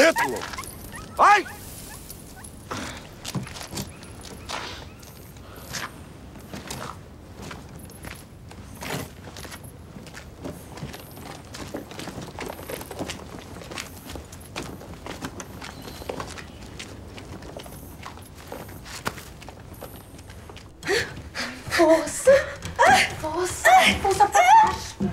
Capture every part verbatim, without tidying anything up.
dentro, louco. Vai! Força! Força! Força pra baixo!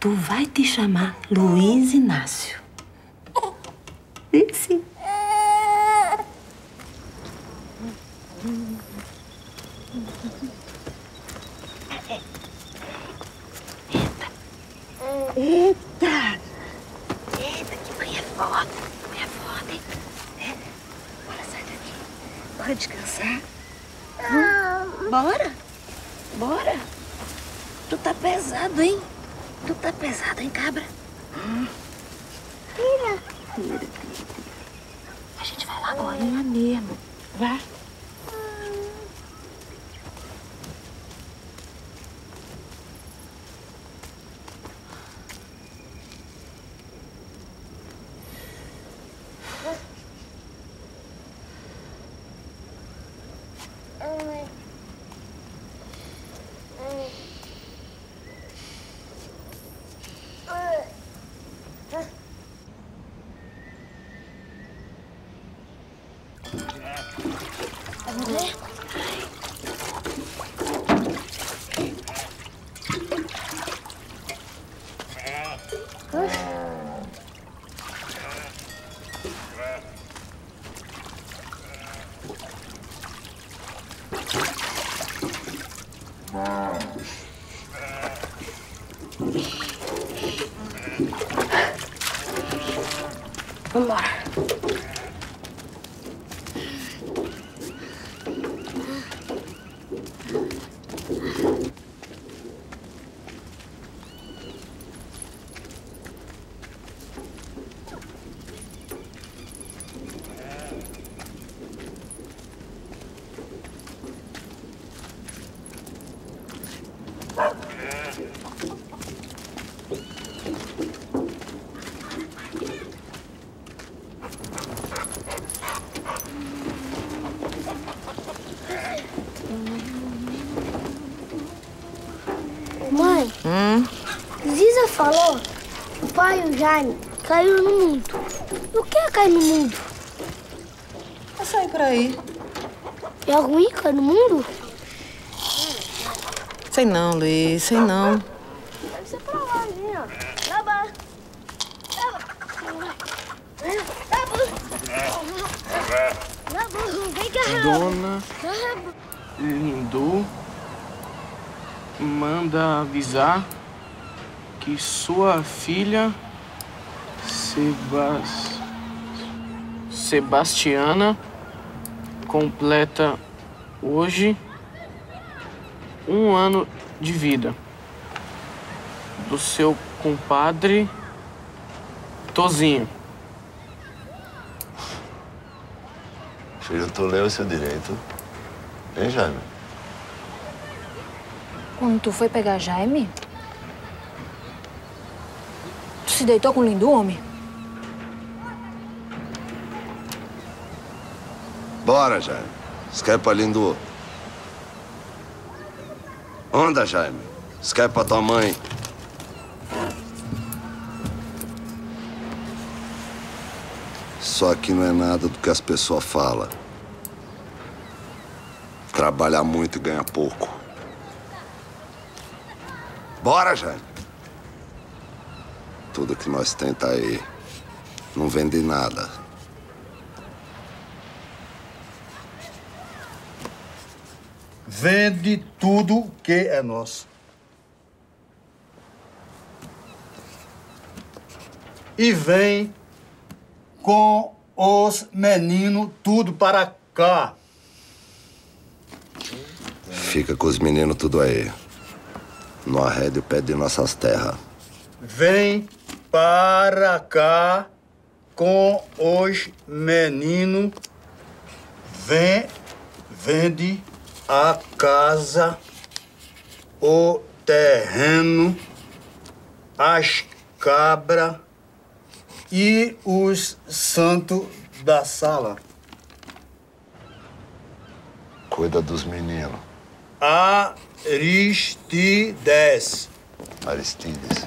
Tu vai te chamar Luiz Inácio. Sim. Eita. Eita. Eita, que manhã foda. Que manhã foda, hein? É. Bora sair daqui. Bora descansar. Hum? Bora. Bora. Tu tá pesado, hein? Tu tá pesado, hein, cabra? Hum. Tira. Tira, tira, tira. A gente vai lá agora. É mesmo. Vai. Falou que o pai e o Jaime caíram no mundo. E o que é cair no mundo? É sair por aí. É ruim cair no mundo? Sei não, Luiz, sei não. Deve ser pra lá, ali, ó. Lá vai. Lá vai. Dona Lindu manda avisar e sua filha, Sebas... Sebastiana, completa hoje um ano de vida do seu compadre Tosinho. Filho, tu leu o seu direito, hein, Jaime? Quando tu foi pegar Jaime? Se deitou com o Lindu, homem? Bora, Jaime. Esquece pra Lindu. Onda, Jaime. Esquece pra tua mãe. Só que não é nada do que as pessoas falam. Trabalhar muito e ganhar pouco. Bora, Jaime. Tudo que nós tenta aí não vende nada. Vende tudo que é nosso. e vem com os meninos tudo para cá. Fica com os meninos tudo aí. Não arrede o pé de nossas terras. Vem para cá com os meninos. Vem, vende a casa, o terreno, as cabras e os santos da sala. Cuida dos meninos. Aristides. Aristides.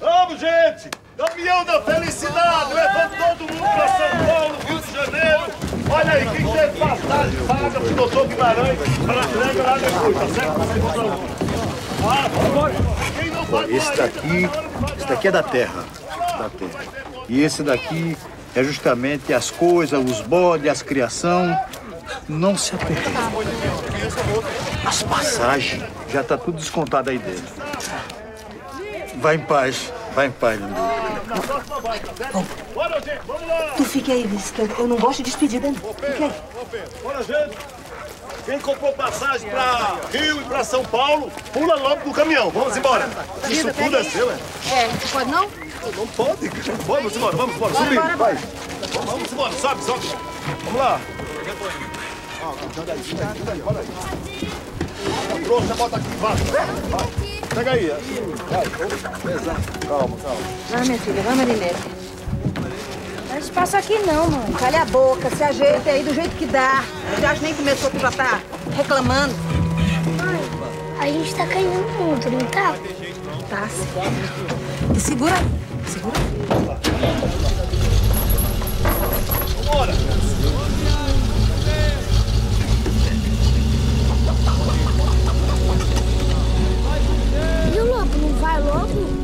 Vamos, gente! Caminhão da felicidade! Levando todo mundo para São Paulo, Rio de Janeiro! Olha aí, quem teve passagem paga pro doutor Guimarães para a entrega lá depois, tá certo? Esse daqui, esse daqui é da terra, da terra. E esse daqui é justamente as coisas, os bodes, as criação. Não se apertem. As passagens, já tá tudo descontado aí dentro. Vai em paz, vai em paz, Lindu. Bom, tu fica aí, Luiz, que eu, eu não gosto de despedida, não. Fica aí. Bora, gente. Quem comprou passagem pra Rio e pra São Paulo, pula logo do caminhão. Vamos embora. Isso tudo é seu, é? É, tu pode não? Eu não pode. Vamos embora, vamos embora. Bora, subir, bora, vai. Bora. Vamos embora, sobe, sobe. Vamos lá. Ó, cuidado aí, cuidado aí, olha aí. Trouxa, bota aqui, vai. Vai. Pega aí. Vai. Calma, calma. Vai, minha filha. Vai, Marinete. Não é espaço aqui não, mano. Calha a boca, se ajeita aí do jeito que dá. Eu já acho nem começou, tu já tá reclamando. Mãe, a gente tá caindo muito, não tá? Tá, sim. E segura aí. Segura aí. Vambora. Viu, louco? Não vai logo?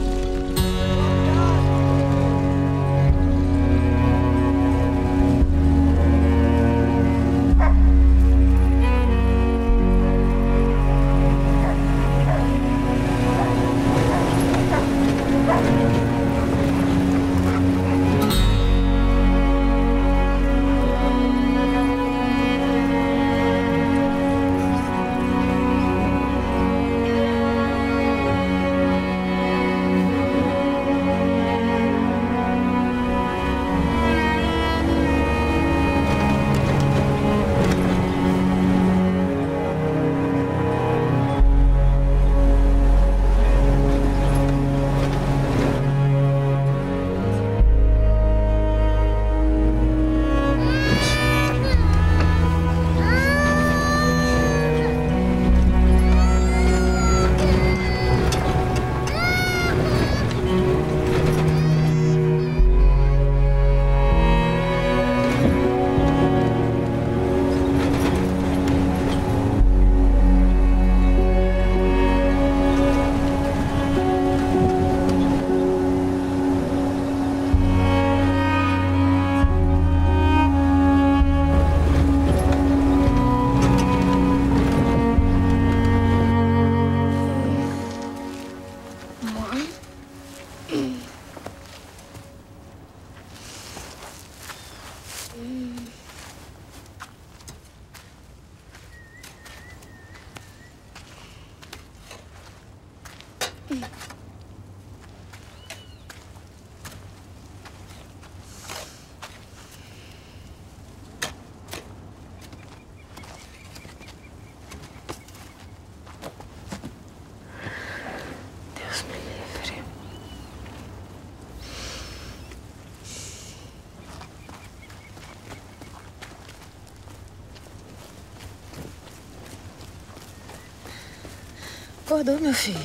Acordou, meu filho.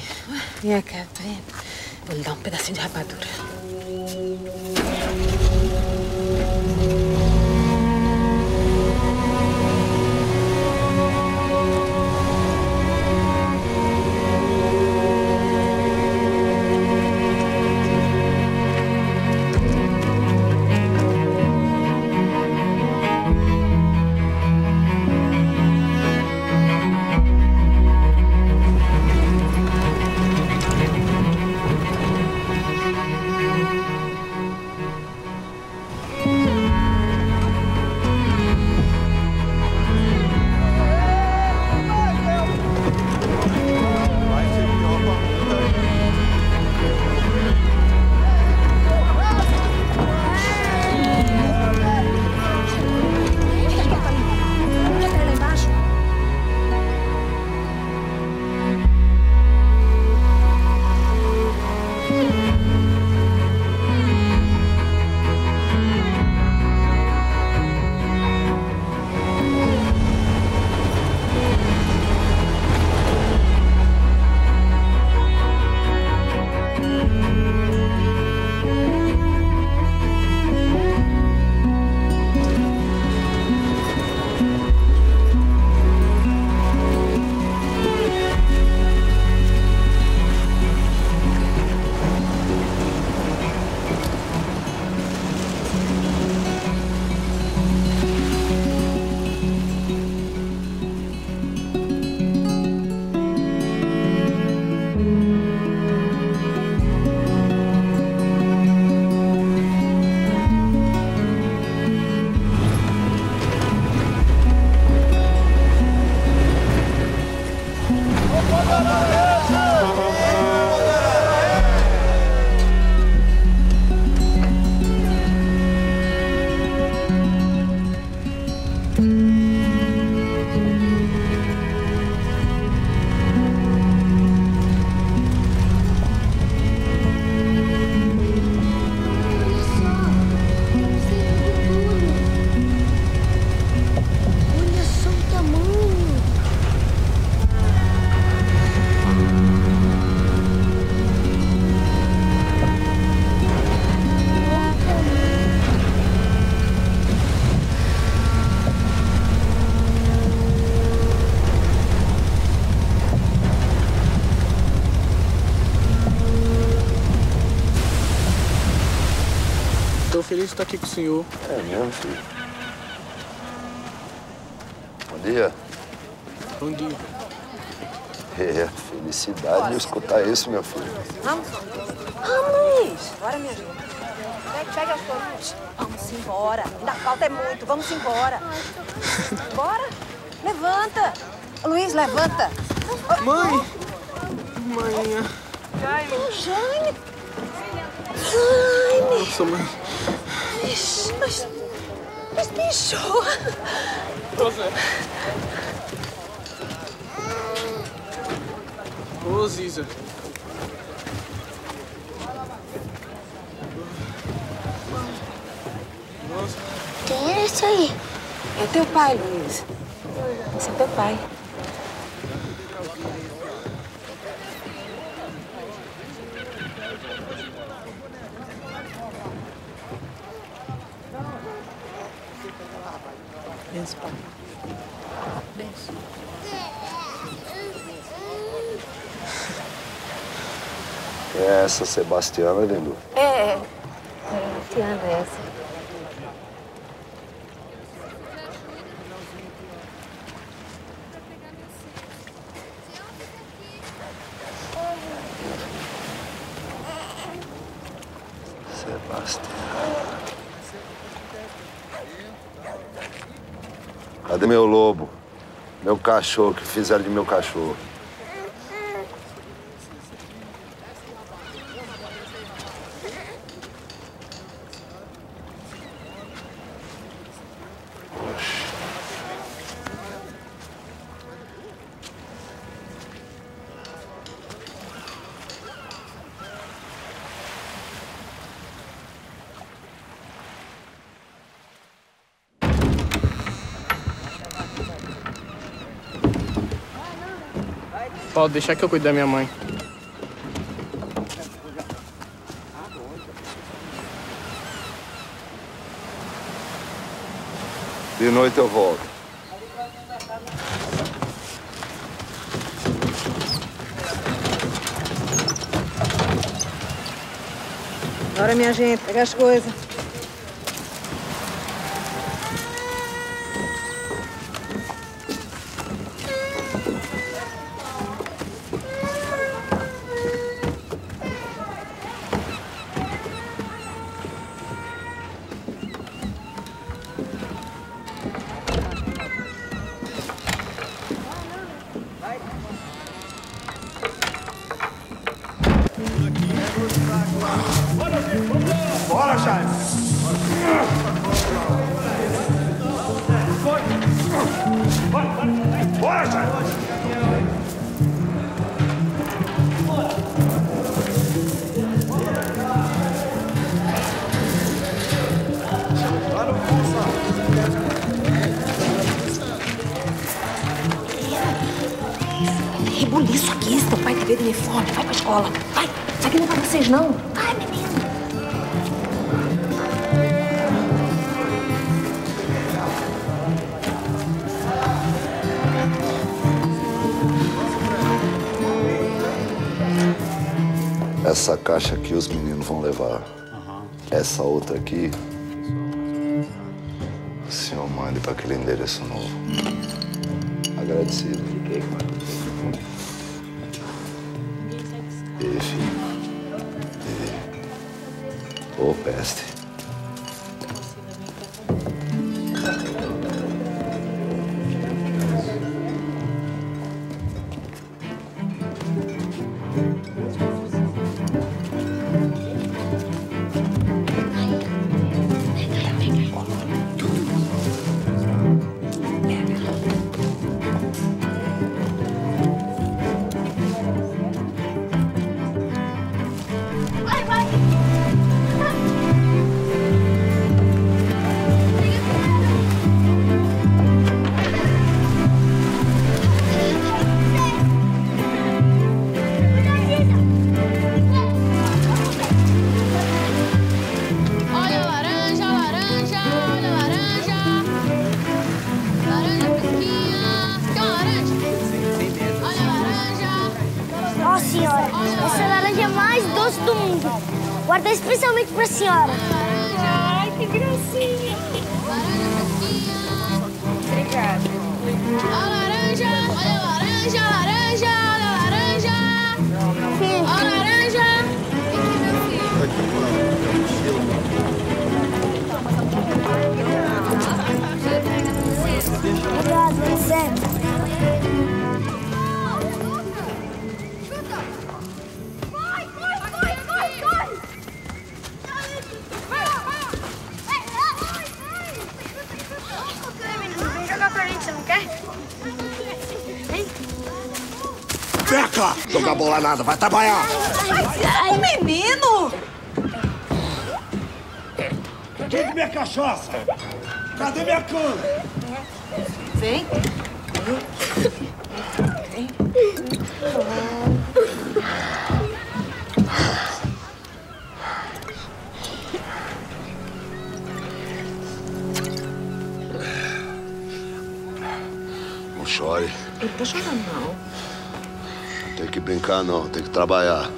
Vem cá, vem. Vou lhe dar um pedacinho de rapadura. Estou feliz de estar aqui com o senhor. É mesmo, filho. Bom dia. Bom dia. É, felicidade de escutar isso, meu filho. Vamos? Vamos, Luiz. Bora, minha gente. Pega as coisas. Vamos embora. Ainda falta é muito. Vamos embora. Bora. Levanta. Luiz, levanta. Mãe. Mãe. Jaime. Jaime. Jaime. Nossa, mãe. Mas, mas, mas bicho. Nossa. Ô, Ziza. Nossa. Quem é esse aí? É teu pai, Luiz. Esse é teu pai. Benço, pai. Benço. É essa Sebastiana, Lindu? É, é. Sebastiana é essa. Cadê meu lobo? Meu cachorro, que fizeram de meu cachorro. Oxe. Pode deixar que eu cuido da minha mãe. De noite eu volto. Bora, minha gente, pega as coisas. Essa caixa aqui os meninos vão levar. Uhum. Essa outra aqui, o senhor manda para aquele endereço novo. Agradecido. Fiquei, mano. E, filho. E... Ô, peste. Guardei especialmente pra senhora. Que gracinha! Laranja. Obrigada. A laranja! Olha a laranja, a laranja, olha a laranja! Olha a laranja! Obrigada, Luiz. Beca! Jogar bola nada, vai trabalhar! Ai, o menino! Cadê minha cachaça? Cadê minha cana? Vem. Vem. Não chore. Ele tá chorando, não. Tem que brincar não, tem que trabalhar.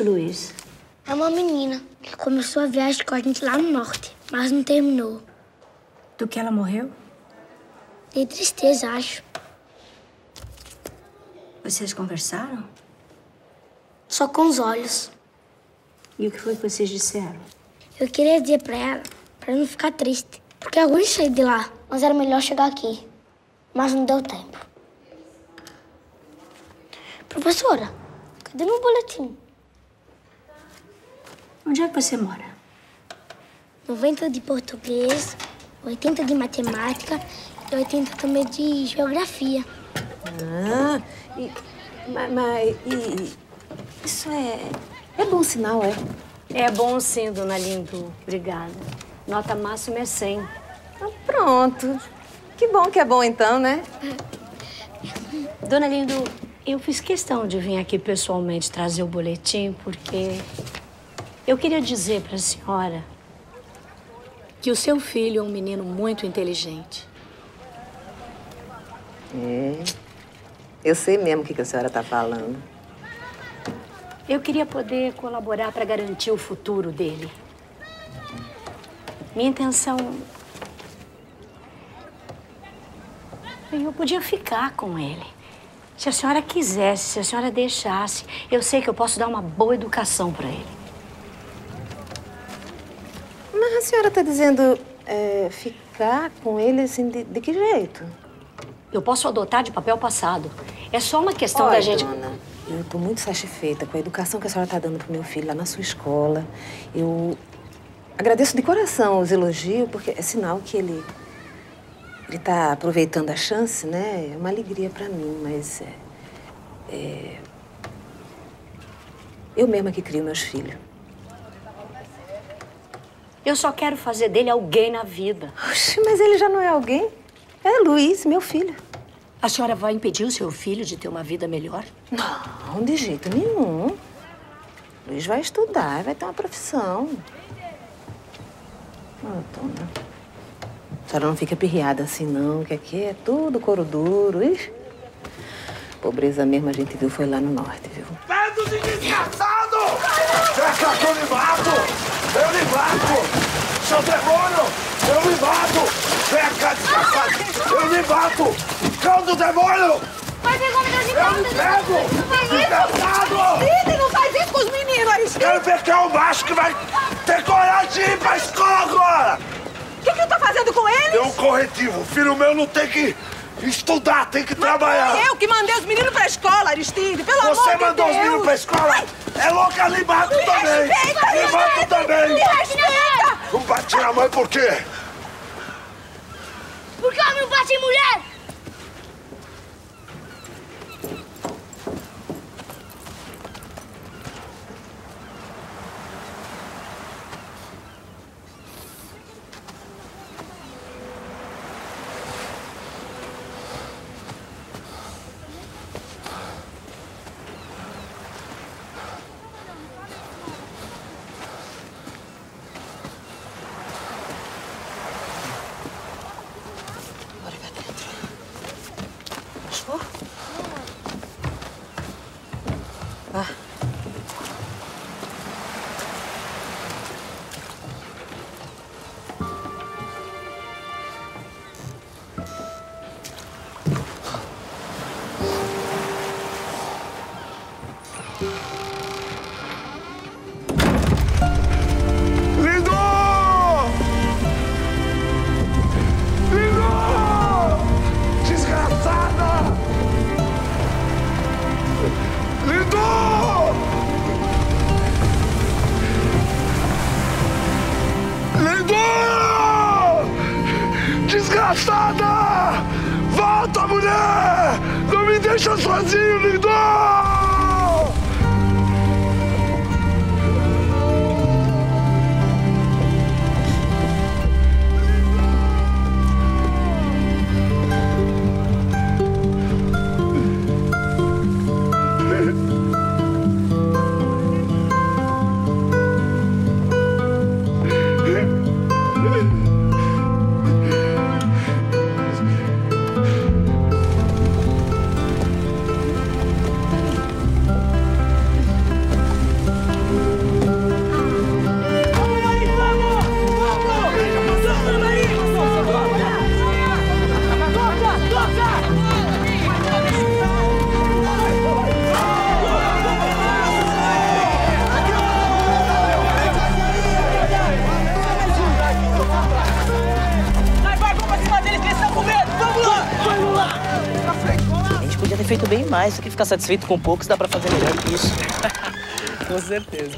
Luiz? É uma menina que começou a viagem com a gente lá no norte, mas não terminou. Do que ela morreu? De tristeza, acho. Vocês conversaram? Só com os olhos. E o que foi que vocês disseram? Eu queria dizer pra ela, pra não ficar triste, porque alguns saíram de lá, mas era melhor chegar aqui. Mas não deu tempo. Professora, cadê meu boletim? Onde é que você mora? noventa de português, oitenta de matemática e oitenta também de geografia. Ah, e, mas, mas e, isso é, é bom sinal, é? É bom sim, dona Lindu. Obrigada. Nota máxima é cem. Ah, pronto. Que bom que é bom então, né? Dona Lindu, eu fiz questão de vir aqui pessoalmente trazer o boletim porque... eu queria dizer para a senhora que o seu filho é um menino muito inteligente. Hum, eu sei mesmo o que a senhora está falando. Eu queria poder colaborar para garantir o futuro dele. Minha intenção... eu podia ficar com ele. Se a senhora quisesse, se a senhora deixasse, eu sei que eu posso dar uma boa educação para ele. Mas a senhora está dizendo é, ficar com ele, assim, de, de que jeito? Eu posso adotar de papel passado. É só uma questão Oi, da gente... dona, eu estou muito satisfeita com a educação que a senhora está dando para o meu filho lá na sua escola. Eu agradeço de coração os elogios, porque é sinal que ele ele está aproveitando a chance, né? É uma alegria para mim, mas... É, é, eu mesma que crio meus filhos. Eu só quero fazer dele alguém na vida. Oxe, mas ele já não é alguém. É Luiz, meu filho. A senhora vai impedir o seu filho de ter uma vida melhor? Não, de jeito nenhum. Luiz vai estudar, vai ter uma profissão. Ah, dona. A senhora não fica pirriada assim, não, que aqui é tudo couro duro. Ixi. Pobreza mesmo a gente viu foi lá no norte, viu? Pedro de desgraçado! Deixa que eu lhe mato! Eu lhe bato! Seu demônio! Eu lhe bato! Vem cá, desgraçado! Eu lhe bato! Cão do demônio! Vai pegar o menino de casa! Eu lhe pego! Desgraçado! Ele não faz isso com os meninos, Aristides! Quero ver quem é o macho que vai ter coragem de ir pra escola agora! O que que tu tá fazendo com eles? É um corretivo. O filho meu não tem que estudar, tem que Mas trabalhar. Mas eu que mandei os meninos pra escola, Aristides, pelo amor de Deus! Você mandou os meninos pra escola? Ai. É louca, lhe mato me também! Respeita, me respeita, mato também! Me respeita! Não bate na mãe por quê? Porque eu não bati em mulher! cansada! Volta, mulher! Não me deixa sozinho, Lindu! Feito bem mais, do que ficar satisfeito com poucos, dá pra fazer melhor que isso. Com certeza.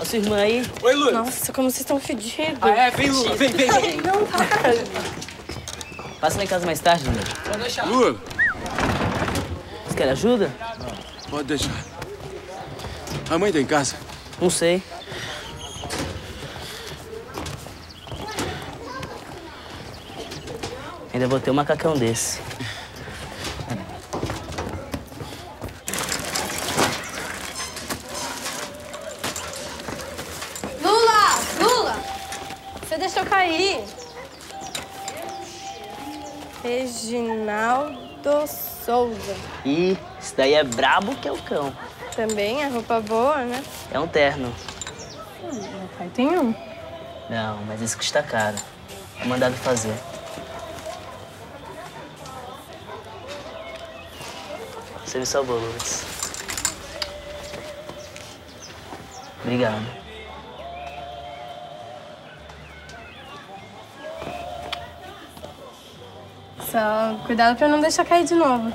A sua irmã aí... Oi, Lutz. Nossa, como vocês estão fedidos. Ah, é? Vem, Lula, vem, vem. vem. Não, cara. Passa lá em casa mais tarde, Lula. Pode deixar. Lula. Vocês querem ajuda? Não. Pode deixar. A mãe tá em casa? Não sei. Ainda vou ter um macacão desse. Deixa eu cair. Reginaldo Souza. Ih, esse daí é brabo que é o cão. Também é roupa boa, né? É um terno. Hum, meu pai tem um. Não, mas esse custa caro. É mandado fazer. Você me salvou, Lutz. Obrigado. Só cuidado pra não deixar cair de novo.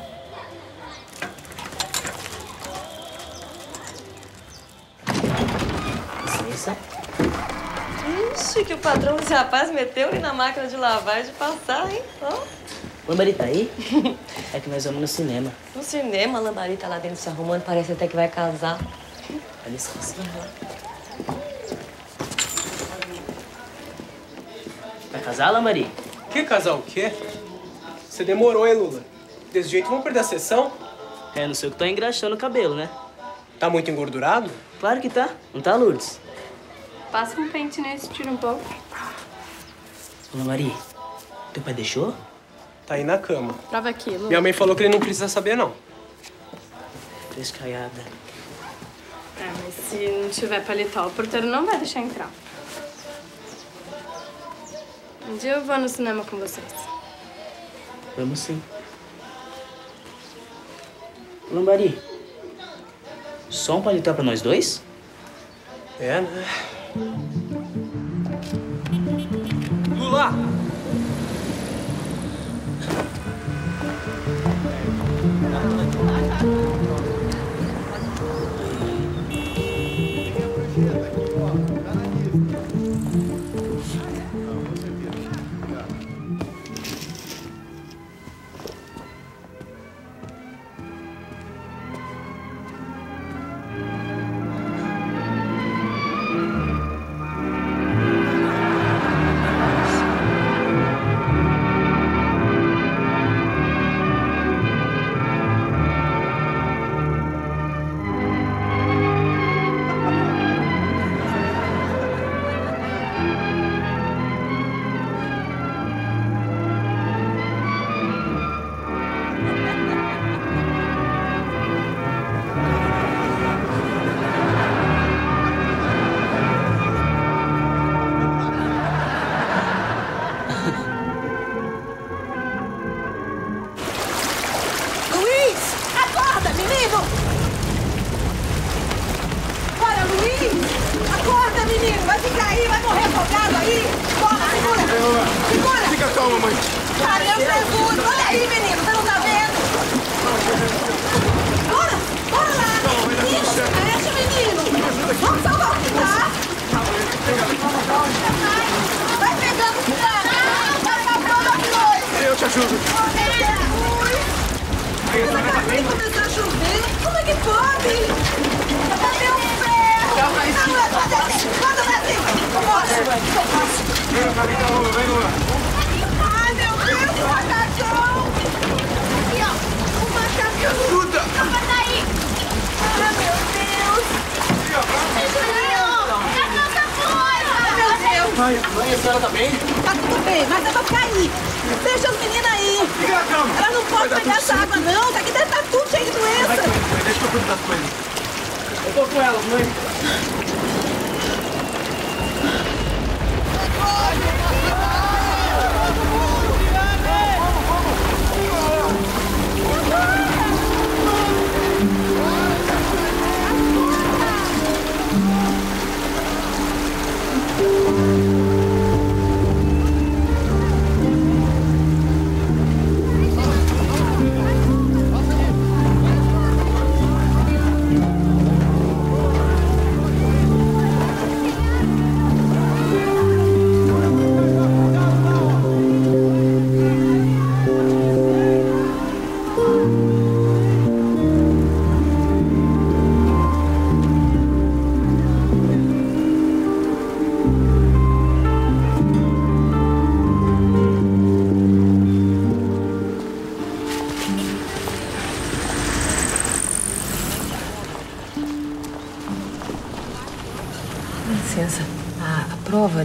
Licença. Ixi, que o patrão desse rapaz meteu ele na máquina de lavar e de passar, hein? Oh. Lambari tá aí? É que nós vamos no cinema. No cinema? A Lambari tá lá dentro se arrumando, parece até que vai casar. Dá licença. Uhum. Vai casar, Lambari? Quer casar o quê? Você demorou, hein, Lula? Desse jeito, vamos perder a sessão? É, não sei o que tá engraxando o cabelo, né? Tá muito engordurado? Claro que tá. Não tá, Lourdes? Passa um pente nesse, tira um pouco. Ô, Mari, teu pai deixou? Tá aí na cama. Prova aqui, Lula. Minha mãe falou que ele não precisa saber, não. Descaiada. É, mas se não tiver paletó, o porteiro não vai deixar entrar. Um dia eu vou no cinema com vocês. Vamos sim. Lambari, só um paletó pra nós dois? É, né? Lula! Vai pegando o cara! Vai pra prova, dois! te ajudo. Acabei de começar a chover. Como é que pode? Cadê o ferro? Calma aí. Manda o Brasil. Manda o Brasil. Vem, Margareta, Lula. Vem, Lula. Ai, meu Deus, o macacão. Aqui, ó. O macacão. Ajuda. Toma daí. Ai, meu Deus. Aqui, ó. Cadê o macacão? Ai, mãe, a senhora tá bem? Tá tudo bem, mas eu vou ficar aí. Deixa as meninas aí. Liga a cama. Ela não pode pegar essa água, não. Isso aqui deve estar tudo cheio de doença. Vai, mãe. Deixa eu cuidar das coisas. Eu tô com elas, mãe.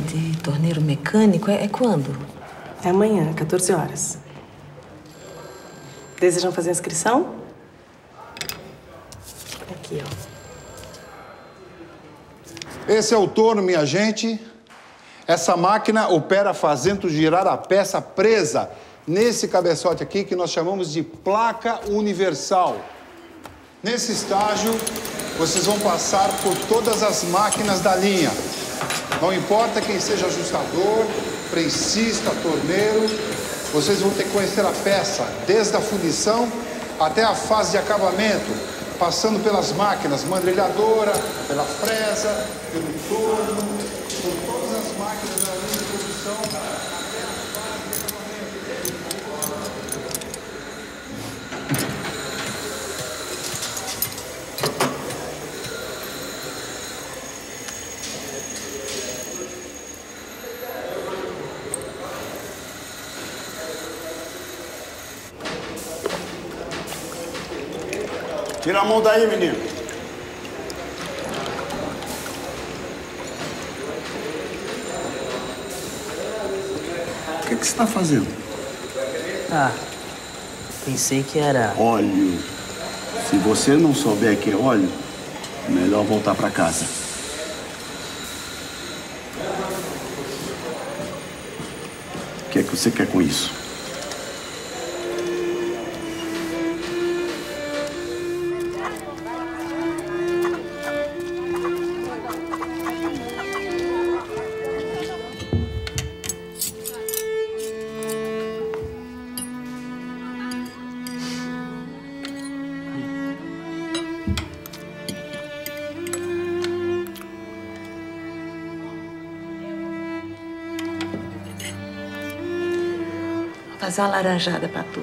De torneiro mecânico é, é quando? É amanhã, quatorze horas. Desejam fazer a inscrição? Aqui, ó. Esse é o torno, minha gente. Essa máquina opera fazendo girar a peça presa nesse cabeçote aqui que nós chamamos de placa universal. Nesse estágio, vocês vão passar por todas as máquinas da linha. Não importa quem seja ajustador, prensista, torneiro, vocês vão ter que conhecer a peça, desde a fundição até a fase de acabamento, passando pelas máquinas, mandrilhadora, pela fresa, pelo torno, por todas as máquinas da linha de produção, até a fase de acabamento. Tira a mão daí, menino. O que, que você está fazendo? Ah, pensei que era... óleo. Se você não souber que é óleo, melhor voltar para casa. O que é que você quer com isso? Faz a laranjada pra tu.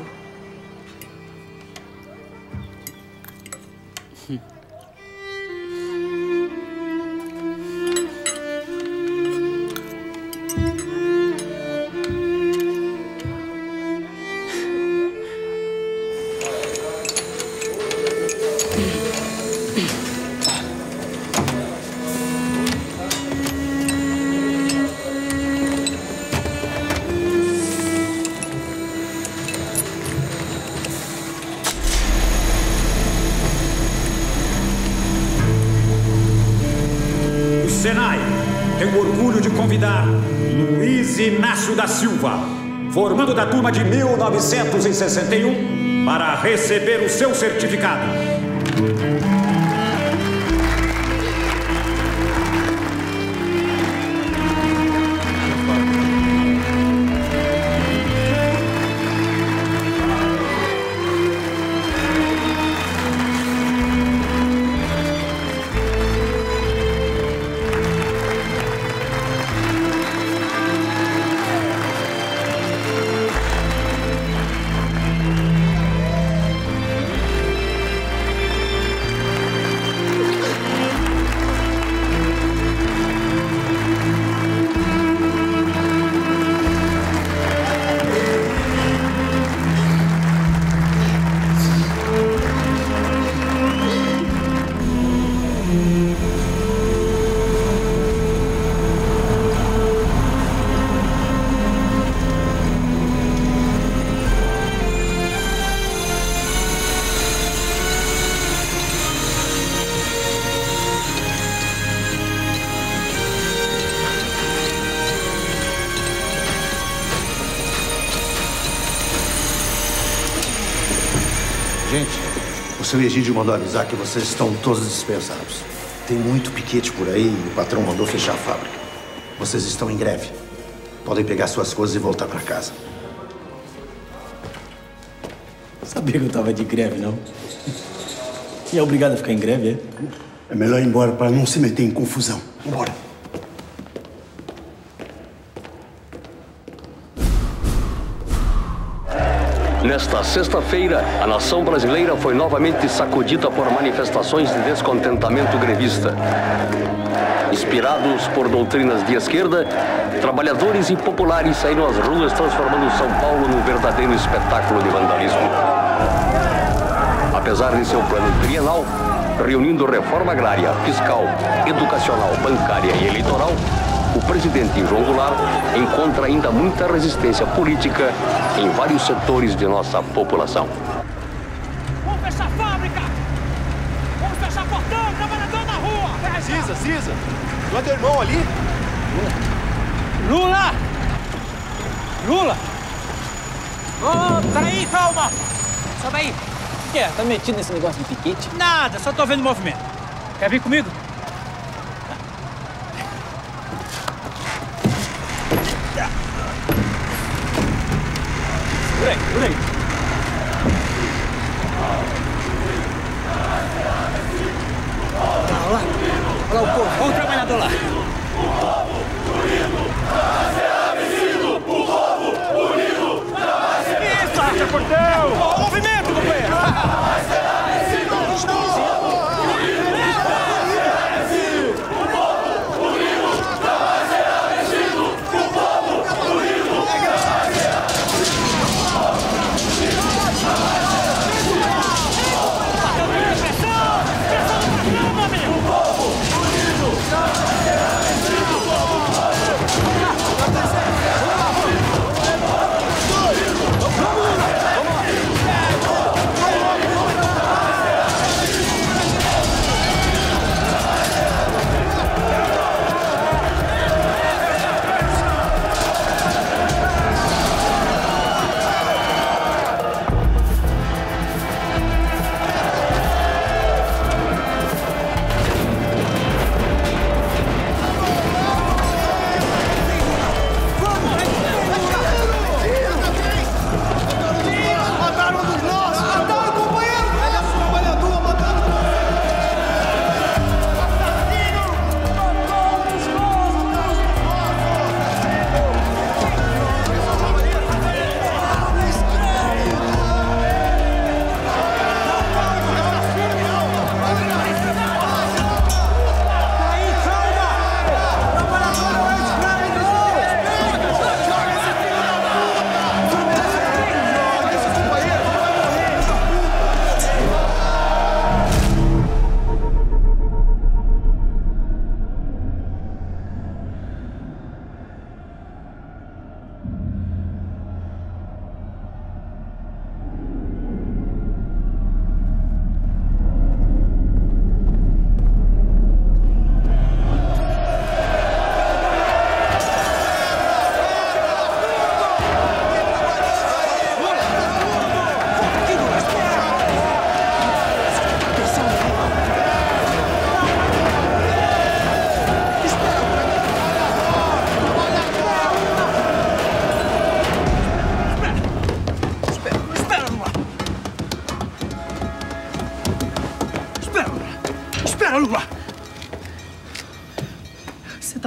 Hum. Luiz Inácio da Silva, formando da turma de mil novecentos e sessenta e um, para receber o seu certificado. Gente, o seu Egídio mandou avisar que vocês estão todos dispensados. Tem muito piquete por aí e o patrão mandou fechar a fábrica. Vocês estão em greve. Podem pegar suas coisas e voltar pra casa. Sabia que eu tava de greve, não? E é obrigado a ficar em greve, é? É melhor ir embora pra não se meter em confusão. Bora. Nesta sexta-feira, a nação brasileira foi novamente sacudida por manifestações de descontentamento grevista. Inspirados por doutrinas de esquerda, trabalhadores e populares saíram às ruas transformando São Paulo num verdadeiro espetáculo de vandalismo. Apesar de seu plano trienal, reunindo reforma agrária, fiscal, educacional, bancária e eleitoral, o presidente João Goulart encontra ainda muita resistência política em vários setores de nossa população. Vamos fechar a fábrica! Vamos fechar o portão, trabalhador na rua! É, Ziza, Ziza! Não é teu irmão ali? Lula! Lula! Ô, peraí, calma! Só daí! O que é? Tá metido nesse negócio de piquete? Nada, só tô vendo o movimento. Quer vir comigo? Por aí, por aí. Olha lá, olha lá o povo, olha o trabalhador lá. O povo unido jamais será vencido. O povo unido jamais será vencido. Isso, acha portão. Movimento, companheiro. Jamais será vencido. O povo unido jamais será vencido. O povo unido jamais será vencido. O povo unido jamais será vencido.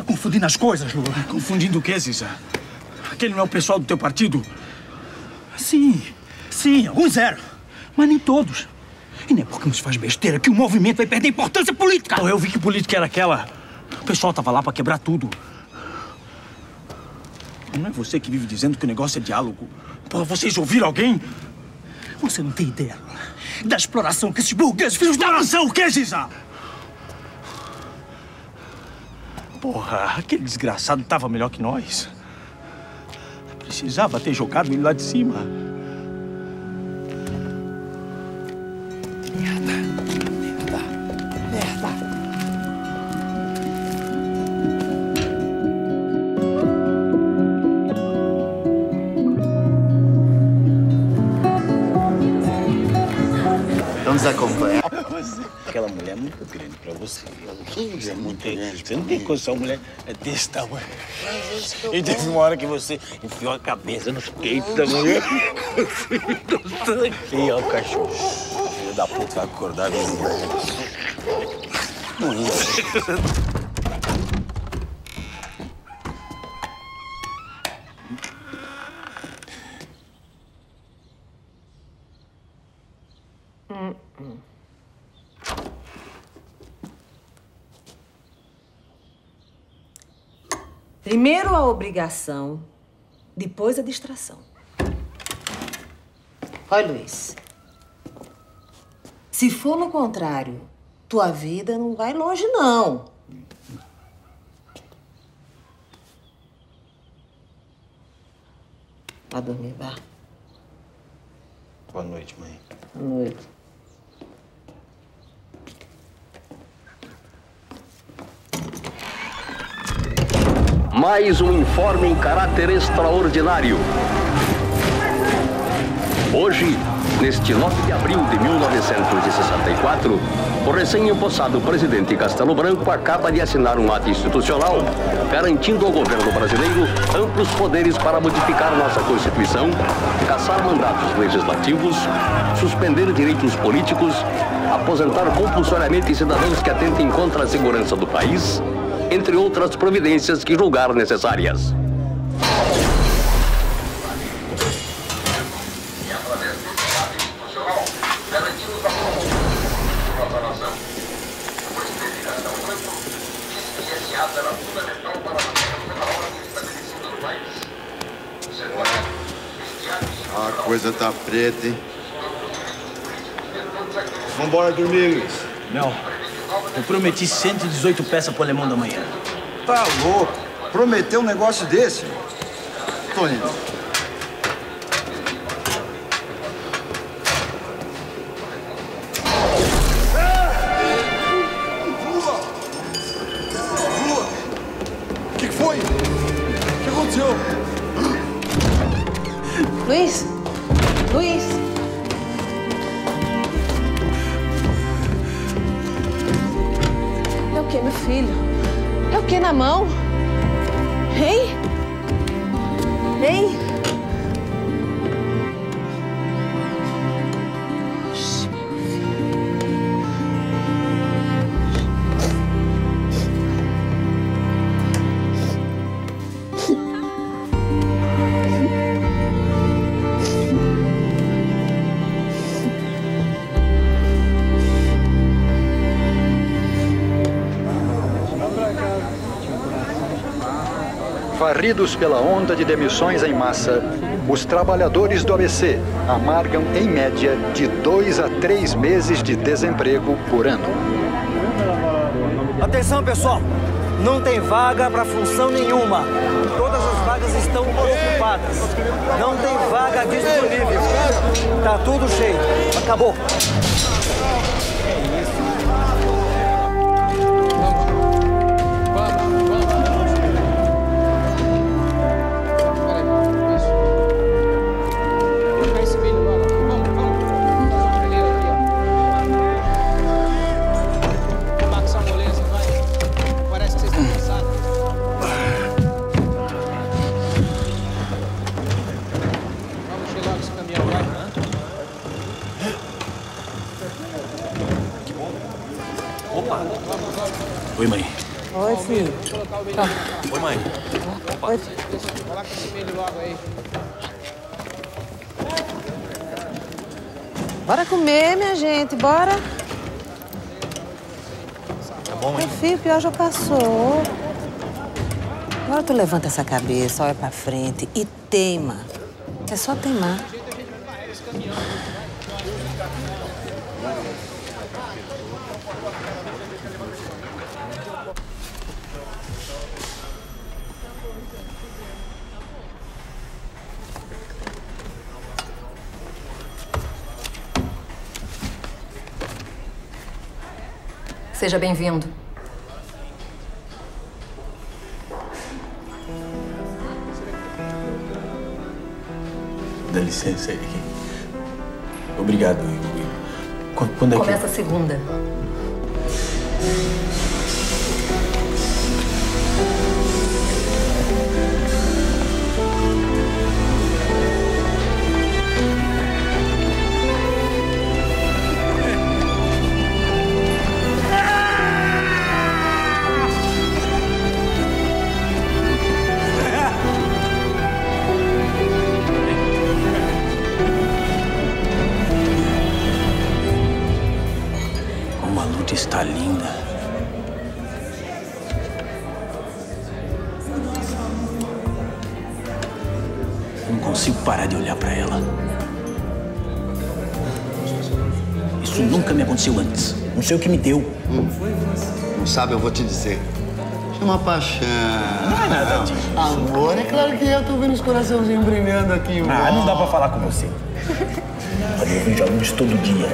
Confundindo as coisas, Lula. Confundindo o que, Ziza? Aquele não é o pessoal do teu partido? Sim, sim, alguns eram, mas nem todos. E não é porque nos faz besteira que o movimento vai perder importância política. Então eu vi que política era aquela. O pessoal tava lá pra quebrar tudo. Não é você que vive dizendo que o negócio é diálogo. Porra, vocês ouviram alguém? Você não tem ideia, Lula, da exploração que esses burgueses fizeram. Exploração o que, Ziza? Porra, aquele desgraçado tava melhor que nós. Precisava ter jogado ele lá de cima. Merda, merda, merda. nos acompanhar. Aquela mulher é muito grande pra você. Você, é muito tem, grande você não tem condição, uma mulher é desse tamanho. E teve uma hora que você enfiou a cabeça no peito da mulher. E ó, o cachorro. A filha da puta vai acordar de novo. Primeiro a obrigação, depois a distração. Olha, Luiz, se for no contrário, tua vida não vai longe, não. Vai dormir, vá. Boa noite, mãe. Boa noite. Mais um informe em caráter extraordinário. Hoje, neste nove de abril de mil novecentos e sessenta e quatro, o recém-empossado presidente Castelo Branco acaba de assinar um ato institucional garantindo ao governo brasileiro amplos poderes para modificar nossa Constituição, cassar mandatos legislativos, suspender direitos políticos, aposentar compulsoriamente cidadãos que atentem contra a segurança do país, entre outras providências que julgar necessárias. A coisa tá preta, hein? Vambora dormir, Luiz. Não. Eu prometi cento e dezoito peças pro Alemão da manhã. Tá louco? Prometeu um negócio desse? Tô indo. Lula! Lula! O que foi? O que aconteceu? Luiz! Luiz! O que, meu filho? É o que na mão? Hein? Hein? Varridos pela onda de demissões em massa, os trabalhadores do A B C amargam, em média, de dois a três meses de desemprego por ano. Atenção, pessoal! Não tem vaga para função nenhuma. Todas as vagas estão ocupadas. Não tem vaga disponível. Tá tudo cheio. Acabou. Oi, mãe. Oi, filho. Tá. Oi, mãe. Opa. Oi. Coloca esse milho logo aí. Bora comer, minha gente. Bora. Tá bom, mãe? Meu filho, pior já passou. Agora tu levanta essa cabeça, olha pra frente e teima. É só teimar. Seja bem-vindo. Dá licença, Eike. Obrigado, Igor. Quando é que... Começa a segunda. Está linda. Não consigo parar de olhar para ela. Isso nunca me aconteceu antes. Não sei o que me deu. Hum. Não sabe, eu vou te dizer. Chama paixão. Não é nada disso. Amor, é claro que eu tô vendo os coraçãozinhos brilhando aqui. Ah, não dá para falar com você. Mas eu vejo a Lourdes todo dia.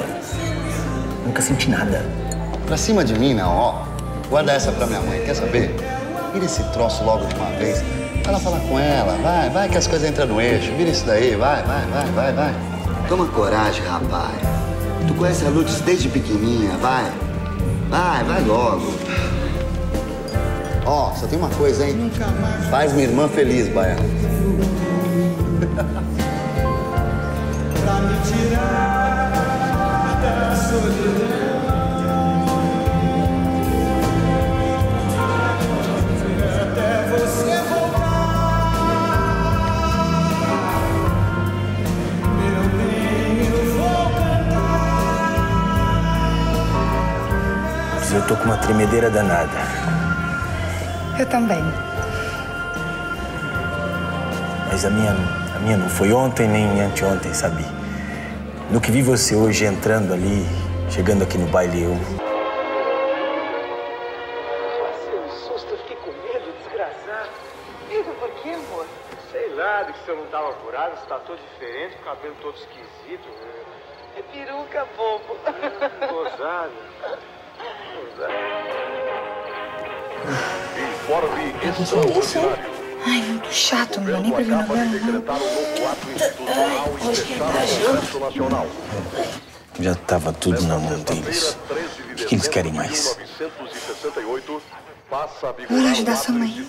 Nunca senti nada. Pra cima de mim, não, ó. Guarda essa pra minha mãe, quer saber? Vira esse troço logo de uma vez. Vai lá falar com ela, vai, vai, que as coisas entram no eixo. Vira isso daí, vai, vai, vai, vai, vai. Toma coragem, rapaz. Tu conhece a Lutz desde pequenininha, vai. Vai, vai logo. Ó, só tem uma coisa, hein? Faz minha irmã feliz, Baiana. Pra me tirar da solidão. Eu tô com uma tremedeira danada. Eu também. Mas a minha, a minha não foi ontem nem anteontem, sabe? No que vi você hoje entrando ali, chegando aqui no baile, eu... Seu susto, eu fiquei com medo, desgraçado. Liga, por quê, amor? Sei lá, de que você não tava curado, você tá todo diferente, o cabelo todo esquisito. É peruca, bobo. Gozado. Ai, muito chato, não dá nem pra ver novela, não. Já tava tudo na mão deles. O que, que eles querem mais? Vamos ajudar sua mãe.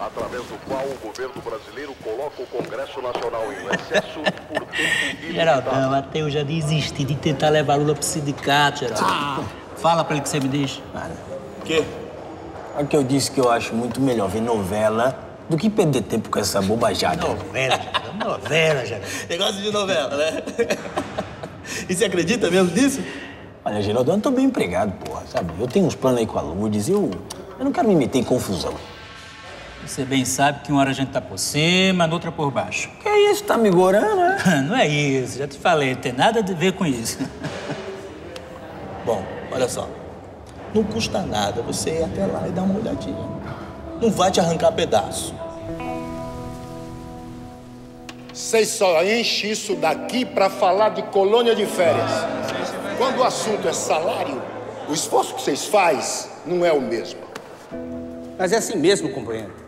Através do qual o governo brasileiro coloca o Congresso Nacional em recesso por tempo ilimitado. Geraldão, até eu já desisti de tentar levar Lula pro sindicato, Geraldão. Ah, fala pra ele que você me deixa. Nada. O quê? É que eu disse que eu acho muito melhor ver novela do que perder tempo com essa bobajada. Novela, Geraldão. Novela, Geraldão. Negócio de novela, né? E você acredita mesmo nisso? Olha, Geraldão, eu tô bem empregado, porra, sabe? Eu tenho uns planos aí com a Lourdes e eu, eu não quero me meter em confusão. Você bem sabe que uma hora a gente tá por cima, noutra por baixo. Que isso? Tá me gorando, né? Não é isso, já te falei, não tem nada a ver com isso. Bom, olha só. Não custa nada você ir até lá e dar uma olhadinha. Não vai te arrancar pedaço. Vocês só enchem isso daqui pra falar de colônia de férias. Quando o assunto é salário, o esforço que vocês fazem não é o mesmo. Mas é assim mesmo, companheiro.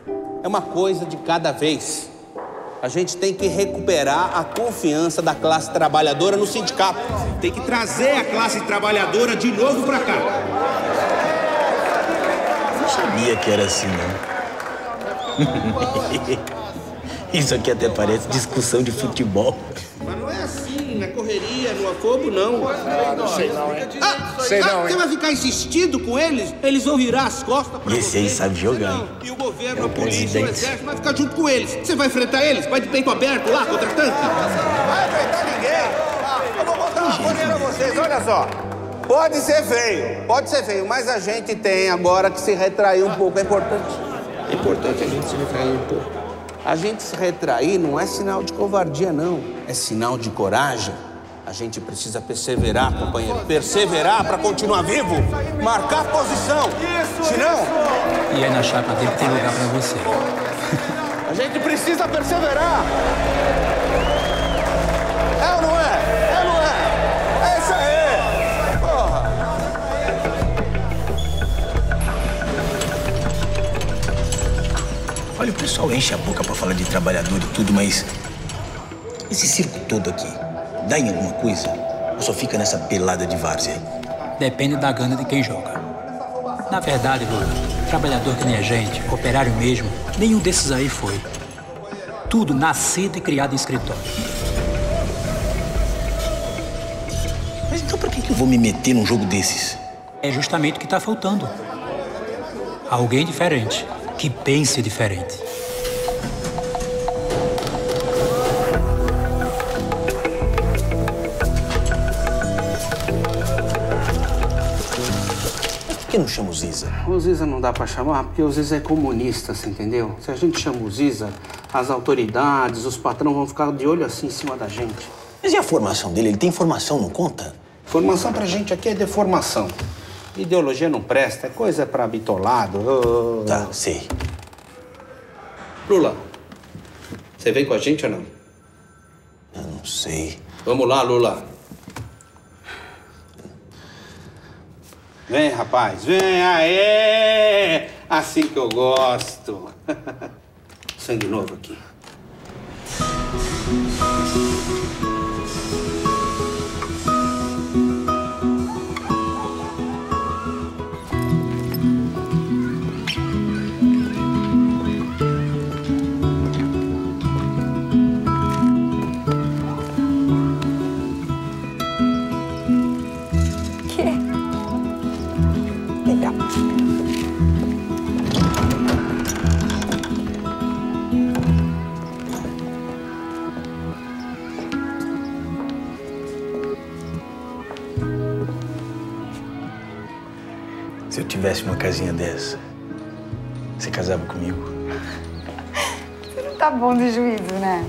É uma coisa de cada vez. A gente tem que recuperar a confiança da classe trabalhadora no sindicato. Tem que trazer a classe trabalhadora de novo pra cá. Não sabia que era assim, não. Isso aqui até parece discussão de futebol. Mas não é assim, não é correria, não é fogo, não. Ah, não sei não, hein? Ah, sei ah, não, hein? Você vai ficar insistindo com eles? Eles vão virar as costas pra esse você. Esse aí sabe jogar, hein? E o governo, é o a polícia, o exército vai ficar junto com eles. Você vai enfrentar eles? Vai de peito aberto lá contra tanque? Não vai enfrentar ninguém. Eu vou botar uma coisa pra vocês, olha só. Pode ser feio, pode ser feio, mas a gente tem agora que se retrair um pouco. É importante. É importante a gente se retrair um pouco. A gente se retrair não é sinal de covardia, não. É sinal de coragem. A gente precisa perseverar, companheiro. Perseverar pra continuar vivo. Marcar posição. Senão... E aí na chapa tem que ter lugar pra você. A gente precisa perseverar. É ou não é? É ou não é? É isso aí. Porra. Olha, o pessoal enche a boca pra falar de trabalhador e tudo, mas... esse circo todo aqui, dá em alguma coisa? só fica nessa pelada de várzea? Depende da gana de quem joga. Na verdade, Lula, trabalhador que nem a gente, operário mesmo, nenhum desses aí foi. Tudo nascido e criado em escritório. Mas então pra que que eu vou me meter num jogo desses? É justamente o que tá faltando. Alguém diferente, que pense diferente. Por que não chama o Ziza? O Ziza não dá pra chamar, porque o Ziza é comunista, você entendeu? Se a gente chama o Ziza, as autoridades, os patrões vão ficar de olho assim em cima da gente. Mas e a formação dele? Ele tem formação, não conta? Formação pra gente aqui é deformação. Ideologia não presta, é coisa pra bitolado. Oh. Tá, sei. Lula, você vem com a gente ou não? Eu não sei. Vamos lá, Lula. Vem, rapaz, vem, aê! Assim que eu gosto. Sangue novo aqui. Se eu tivesse uma casinha dessa, você casava comigo? Você não tá bom de juízo, né?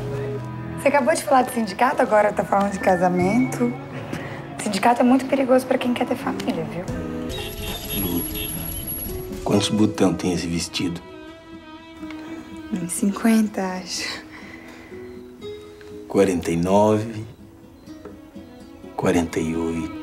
Você acabou de falar de sindicato, agora tá falando de casamento. Sindicato é muito perigoso pra quem quer ter família, viu? Quantos botão tem esse vestido? cinquenta, acho. quarenta e nove... quarenta e oito...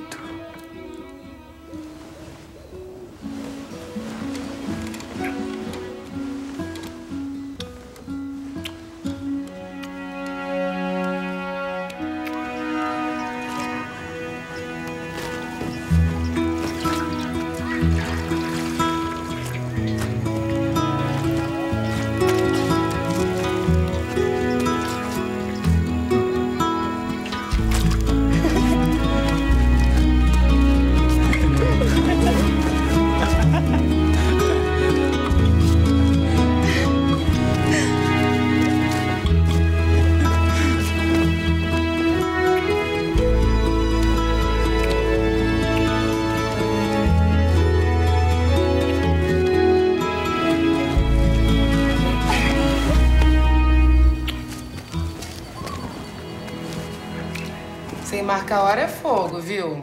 Marca a hora é fogo, viu?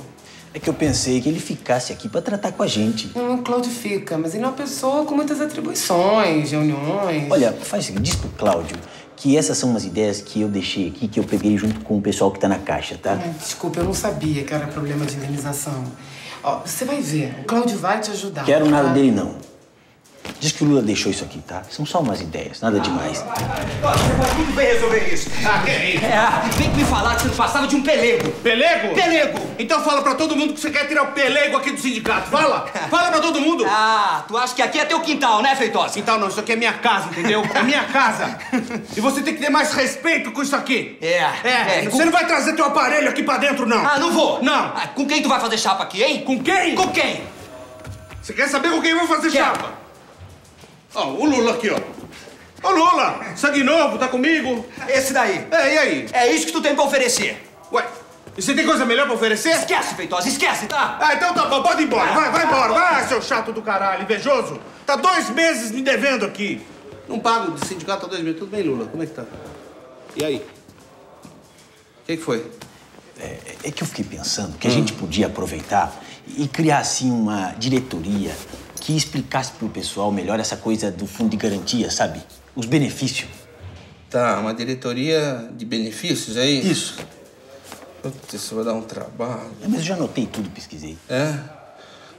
É que eu pensei que ele ficasse aqui pra tratar com a gente. Hum, o Cláudio fica, mas ele é uma pessoa com muitas atribuições, reuniões... Olha, faz o seguinte, diz pro Cláudio que essas são umas ideias que eu deixei aqui, que eu peguei junto com o pessoal que tá na caixa, tá? Hum, desculpa, eu não sabia que era problema de indenização. Ó, você vai ver, o Cláudio vai te ajudar. Quero tá? Nada dele, não. Diz que o Lula deixou isso aqui, tá? São só umas ideias, nada demais. Vai, vai, vai. Você vai muito bem resolver isso. Ah, que é isso? É, vem me falar que você não passava de um pelego. Pelego? Pelego! Então fala pra todo mundo que você quer tirar o pelego aqui do sindicato. Fala! Fala pra todo mundo! Ah, tu acha que aqui é teu quintal, né, Feitosa? Quintal não, isso aqui é minha casa, entendeu? É minha casa. E você tem que ter mais respeito com isso aqui. É. É. é você com... não vai trazer teu aparelho aqui pra dentro, não. Ah, não vou? Não. Ah, com quem tu vai fazer chapa aqui, hein? Com quem? Com quem? Você quer saber com quem eu vou fazer quer. chapa? Ó, oh, o Lula aqui, ó. Ô, oh, Lula! Sangue novo, tá comigo? Esse daí. É, e aí? É isso que tu tem pra oferecer. Ué, e você tem coisa melhor pra oferecer? Esquece, Feitosa, esquece, tá? Ah, então tá bom, pode ir embora. Vai, vai embora. Vai, seu chato do caralho, invejoso. Tá dois meses me devendo aqui. Não pago do sindicato há dois meses. Tudo bem, Lula? Como é que tá? E aí? O que que foi? É, é que eu fiquei pensando que hum. a gente podia aproveitar e criar, assim, uma diretoria... que explicasse pro pessoal melhor essa coisa do fundo de garantia, sabe? Os benefícios. Tá, uma diretoria de benefícios, é isso? Isso. Putz, isso vai dar um trabalho. É, mas eu já anotei tudo, pesquisei. É?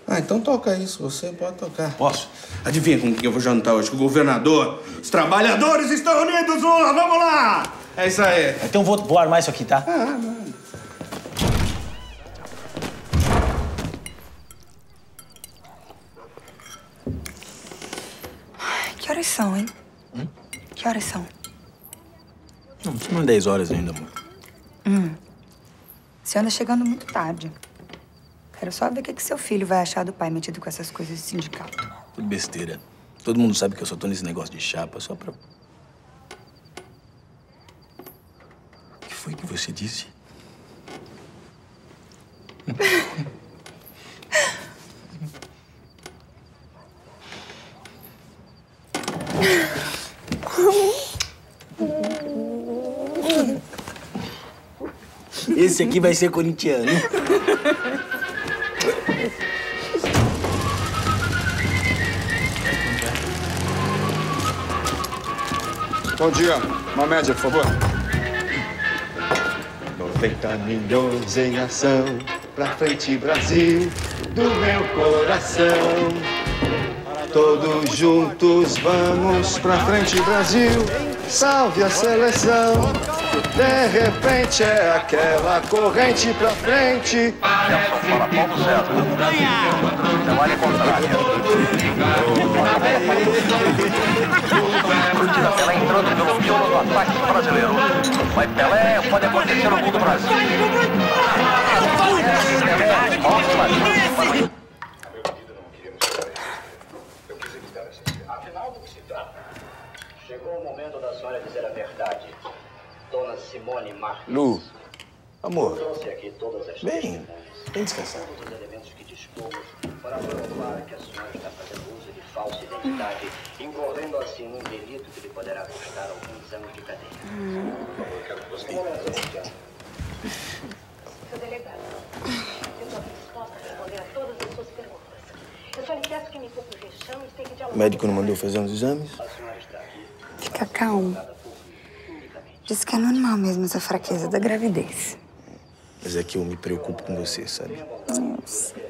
Ah, então toca isso, você pode tocar. Posso? Adivinha com quem eu vou jantar hoje? Com o governador. Os trabalhadores estão unidos, Lula, vamos lá! É isso aí. Então vou, vou armar isso aqui, tá? Ah, mano. horas são, hein? Hum? Que horas são? Não, não é dez horas ainda, amor. Hum. Você anda chegando muito tarde. Quero só ver o que, que seu filho vai achar do pai metido com essas coisas de sindicato. Tudo besteira. Todo mundo sabe que eu só tô nesse negócio de chapa só pra... O que foi que você disse? Esse aqui vai ser corintiano. Bom dia. Uma média, por favor. noventa milhões em ação. Pra frente, Brasil, do meu coração. Todos juntos vamos pra frente, Brasil. Salve a seleção. De repente é aquela corrente pra frente. Ela entrou pelo miolo do ataque brasileiro. Mas Pelé pode acontecer no mundo do Brasil. Afinal do que se trata? Chegou o momento da senhora dizer a verdade. Dona Simone Marques. Lu, amor, vem, vem descansar. Os elementos que dispomos para provar que a senhora está fazendo uso de falsa identidade, envolvendo assim um delito que lhe poderá custar alguns anos de cadeia. Por favor, quero que você... Seu delegado, eu estou disposta a responder a todas as suas perguntas. Eu só lhe peço que me poupe o vexame e tenha que dialogar. O médico não mandou fazer uns exames? Fica calmo. Diz que é normal mesmo essa fraqueza da gravidez. Mas é que eu me preocupo com você, sabe? Eu sei.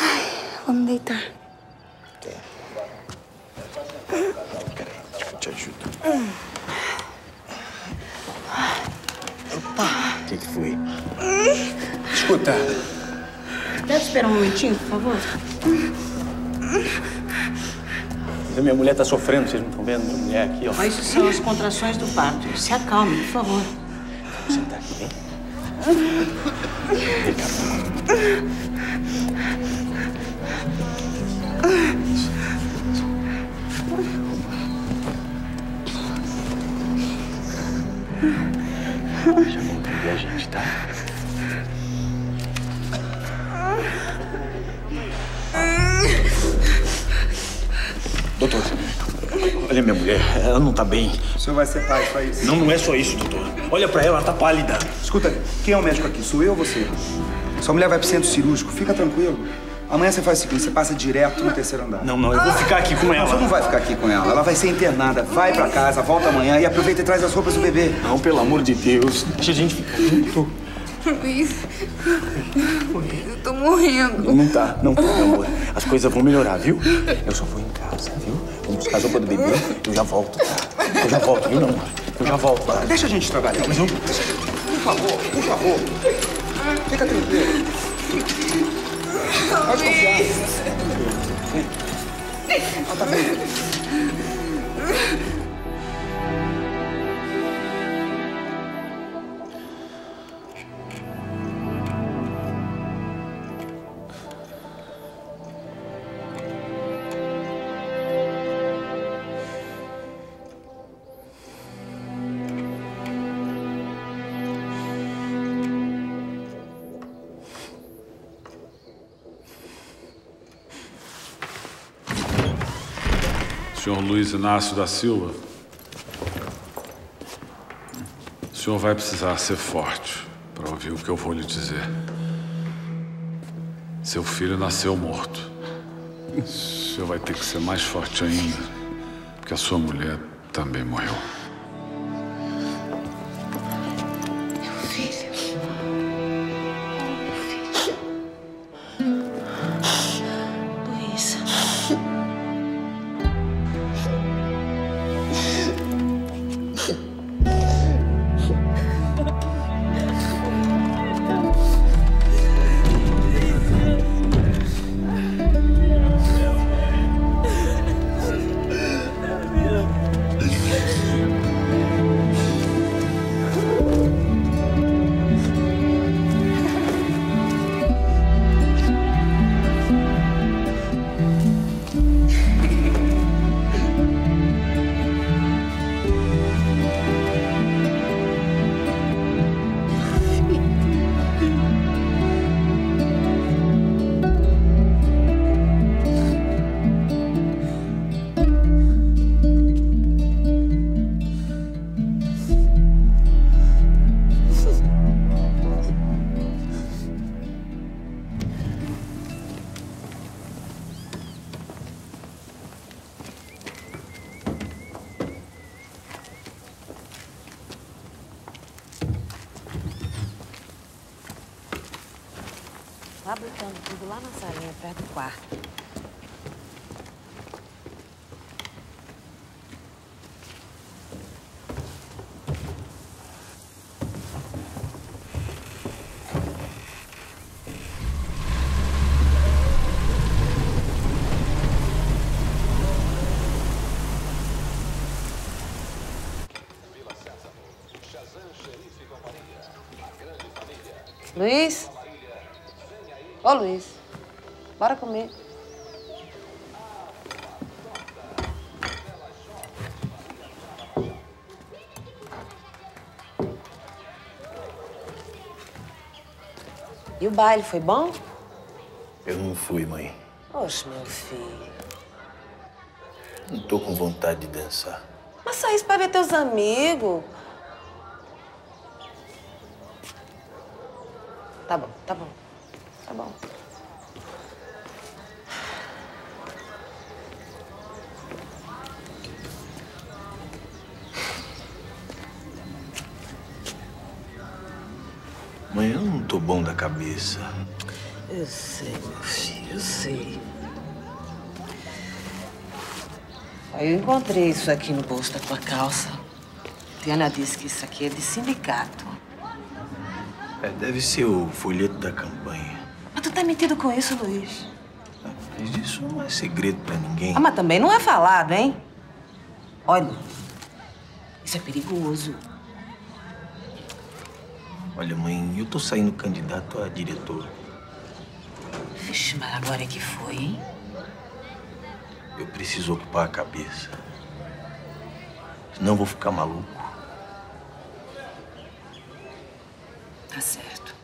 Ai, vamos deitar. Tá. Peraí, eu te ajudo. Opa! O que que foi? Escuta. Deve esperar um momentinho, por favor? Minha mulher tá sofrendo, vocês não estão vendo? Minha mulher aqui, ó. Isso são as contrações do parto. Se acalme, por favor. Você tá aqui, hein? Vem cá. Deixa eu entender a gente, tá? Doutor, olha minha mulher, ela não tá bem. O senhor vai ser pai pra isso? Não, não é só isso, doutor. Olha pra ela, ela tá pálida. Escuta, quem é o médico aqui? Sou eu ou você? Sua mulher vai pro centro cirúrgico, fica tranquilo. Amanhã você faz o seguinte, você passa direto no terceiro andar. Não, não, eu vou ficar aqui com ela. Você não vai ficar aqui com ela, ela vai ser internada. Vai pra casa, volta amanhã e aproveita e traz as roupas do bebê. Não, pelo amor de Deus, deixa a gente ficar junto. Luiz, eu tô morrendo. Não, não tá, não tá, meu amor. As coisas vão melhorar, viu? Eu só vou em casa, viu? Vou buscar a roupa do bebê, eu já volto, tá? Eu já volto, viu, não? Eu já volto, tá? Deixa a gente trabalhar. Não, mas eu... Por favor, por favor. Fica tranquilo. Pode confiar. Ela tá bem. Senhor Luiz Inácio da Silva, o senhor vai precisar ser forte para ouvir o que eu vou lhe dizer. Seu filho nasceu morto. O senhor vai ter que ser mais forte ainda, porque a sua mulher também morreu. Tá botando tudo lá na salinha, perto do quarto. Luiz? Ô, Luiz, bora comer. E o baile, foi bom? Eu não fui, mãe. Oxe, meu filho. Não tô com vontade de dançar. Mas só isso pra ver teus amigos. Tá bom, tá bom, tá bom. Mãe, eu não tô bom da cabeça. Eu sei, meu filho, eu sei. Aí eu encontrei isso aqui no bolso da tua calça. Diana disse que isso aqui é de sindicato. É, deve ser o folheto da campanha. Mas tu tá metido com isso, Luiz? Mas isso não é segredo pra ninguém. Ah, mas também não é falado, hein? Olha, isso é perigoso. Olha, mãe, eu tô saindo candidato a diretor. Vixe, mas agora é que foi, hein? Eu preciso ocupar a cabeça. Senão eu vou ficar maluco. Tá certo.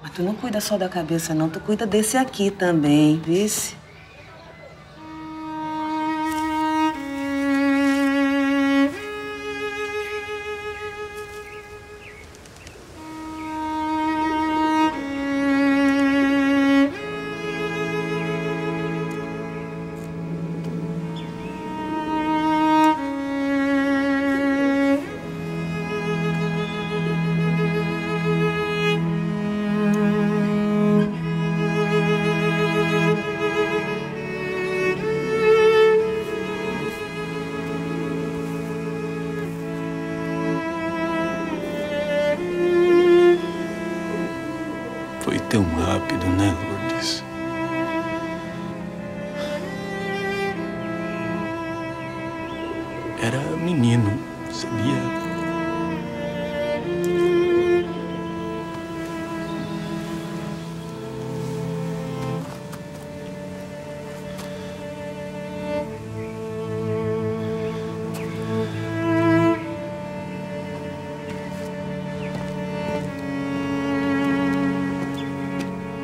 Mas tu não cuida só da cabeça, não. Tu cuida desse aqui também, vice? Tão rápido, né, Lourdes? Era menino, sabia?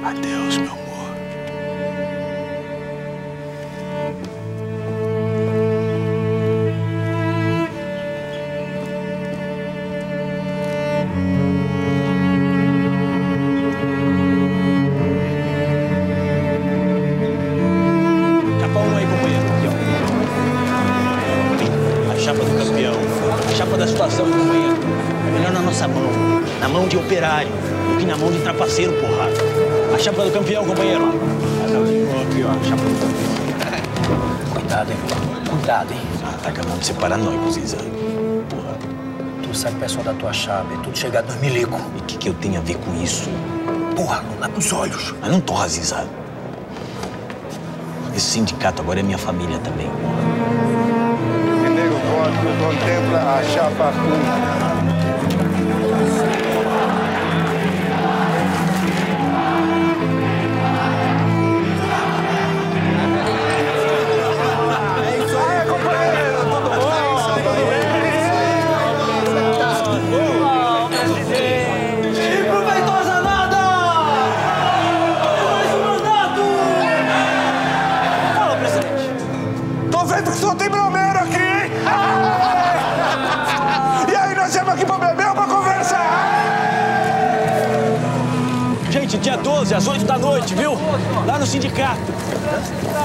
Adeus, meu amor. Tá bom aí, companheiro campeão. A chapa do campeão. A chapa da situação, companheiro. É melhor na nossa mão. Na mão de operário do que na mão de trapaceiro, porra. A chapa do campeão, companheiro. Aqui, ó, a chapa do campeão. Cuidado, hein? Cuidado, hein? Ah, tá acabando de ser paranoico, Ziza. Porra. Tu sabe o pessoal da tua chapa, é tudo chegado no milico. E o que, que eu tenho a ver com isso? Porra, não dá pros olhos. Mas não torra, Ziza. Esse sindicato agora é minha família também. Primeiro voto, contempla a chapa com... dia doze, às oito da noite, viu? Lá no sindicato.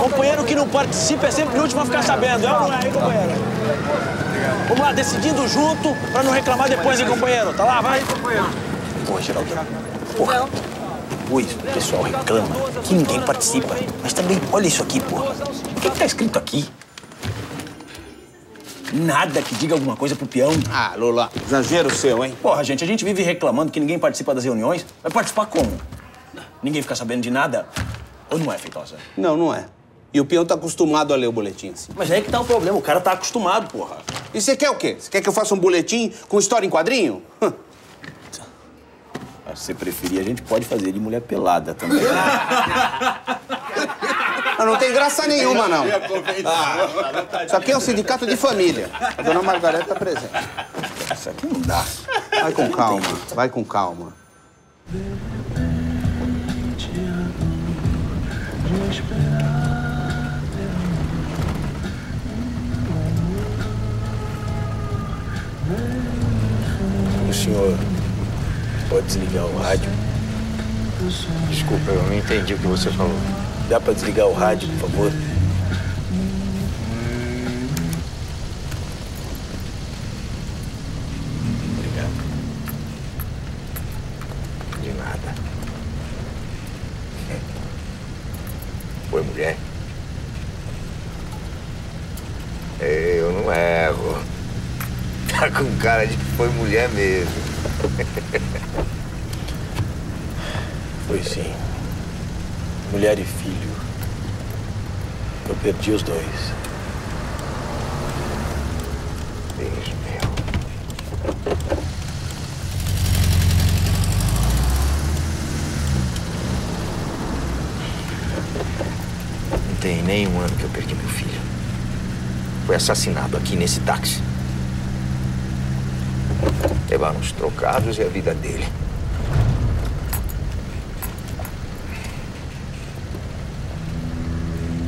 Companheiro que não participa é sempre o último a ficar sabendo. É ou não é, hein, companheiro? Vamos lá, decidindo junto, pra não reclamar depois, hein, companheiro? Tá lá, vai? Pô, Geraldão. Porra. coisa, o pessoal reclama que ninguém participa. Mas também, olha isso aqui, porra. O que que tá escrito aqui? Nada que diga alguma coisa pro peão. Ah, Lula, exagero seu, hein? Porra, gente, a gente vive reclamando que ninguém participa das reuniões. Vai participar como? Ninguém fica sabendo de nada? Ou não é, Feitosa? Não, não é. E o peão tá acostumado a ler o boletim, assim. Mas aí que tá o problema, o cara tá acostumado, porra. E você quer o quê? Você quer que eu faça um boletim com história em quadrinho? Se você preferir, a gente pode fazer de mulher pelada também. Mas não tem graça nenhuma, não. Ah, isso aqui é um sindicato de família. A dona Margareta tá presente. Isso aqui não dá. Vai com calma, vai com calma. O senhor pode desligar o rádio? Desculpa, eu não entendi o que você falou. Dá pra desligar o rádio, por favor? Obrigado. De nada. Foi mulher? Eu não erro. Tá com cara de que foi mulher mesmo. Foi sim. Mulher e filho. Eu perdi os dois. Deus meu. Não tem nem um ano que eu perdi meu filho. Foi assassinado aqui nesse táxi. Levaram os trocados e a vida dele.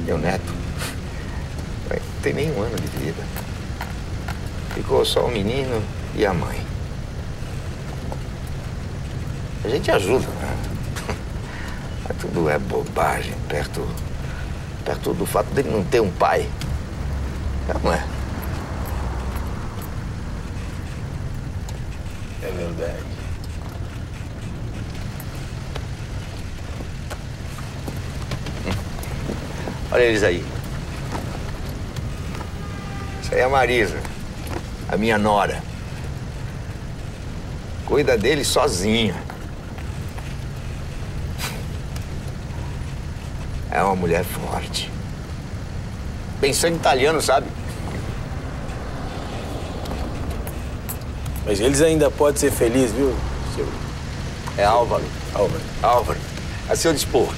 Meu neto não tem nem um ano de vida. Ficou só o menino e a mãe. A gente ajuda, né? Mas tudo é bobagem perto, perto do fato dele não ter um pai. Não é? É verdade. Olha eles aí. Essa aí é a Marisa, a minha nora. Cuida dele sozinha. É uma mulher forte. Pensando em italiano, sabe? Mas eles ainda podem ser felizes, viu? Seu... É Álvaro. Álvaro. Álvaro. A seu dispor.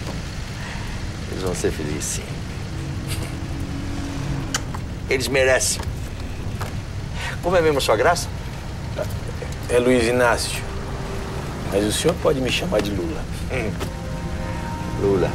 Eles vão ser felizes, sim. Eles merecem. Como é mesmo a sua graça? É Luiz Inácio. Mas o senhor pode me chamar de Lula. Hum. Lula.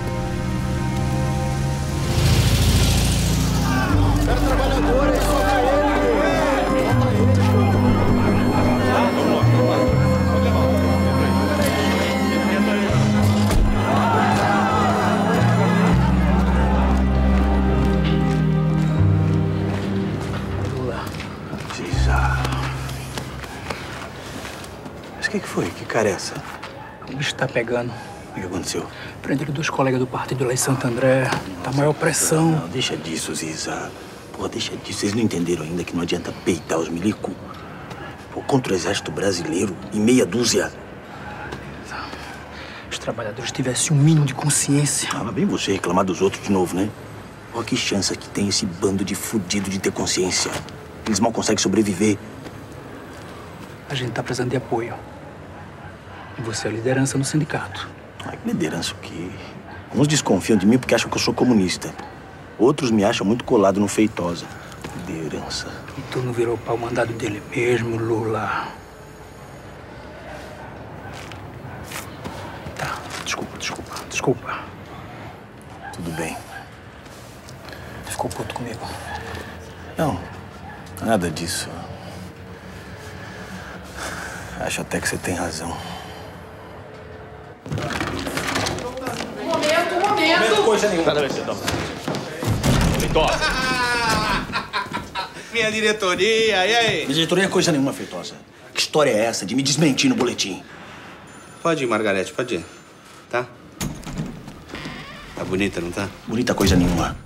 Essa. O bicho tá pegando. O que aconteceu? Prenderam dois colegas do partido lá em Santo André. Nossa, tá maior pressão. Não, deixa disso, Ziza. Pô, deixa disso. Vocês não entenderam ainda que não adianta peitar os milico. Pô, contra o exército brasileiro e meia dúzia. Os trabalhadores tivessem um mínimo de consciência. Ah, mas bem você reclamar dos outros de novo, né? Pô, que chance que tem esse bando de fudido de ter consciência. Eles mal conseguem sobreviver. A gente tá precisando de apoio. Você é a liderança no sindicato. Ah, que liderança o quê? Uns desconfiam de mim porque acham que eu sou comunista. Outros me acham muito colado no Feitosa. Liderança. E tu não virou pau mandado dele mesmo, Lula? Tá, desculpa, desculpa, desculpa. Tudo bem. Tu ficou puto comigo? Não, nada disso. Acho até que você tem razão. Momento, momento! Momento coisa nenhuma. Feitosa. Minha diretoria, e aí? Minha diretoria é coisa nenhuma, Feitosa. Que história é essa de me desmentir no boletim? Pode ir, Margarete, pode ir. Tá? Tá bonita, não tá? Bonita coisa nenhuma.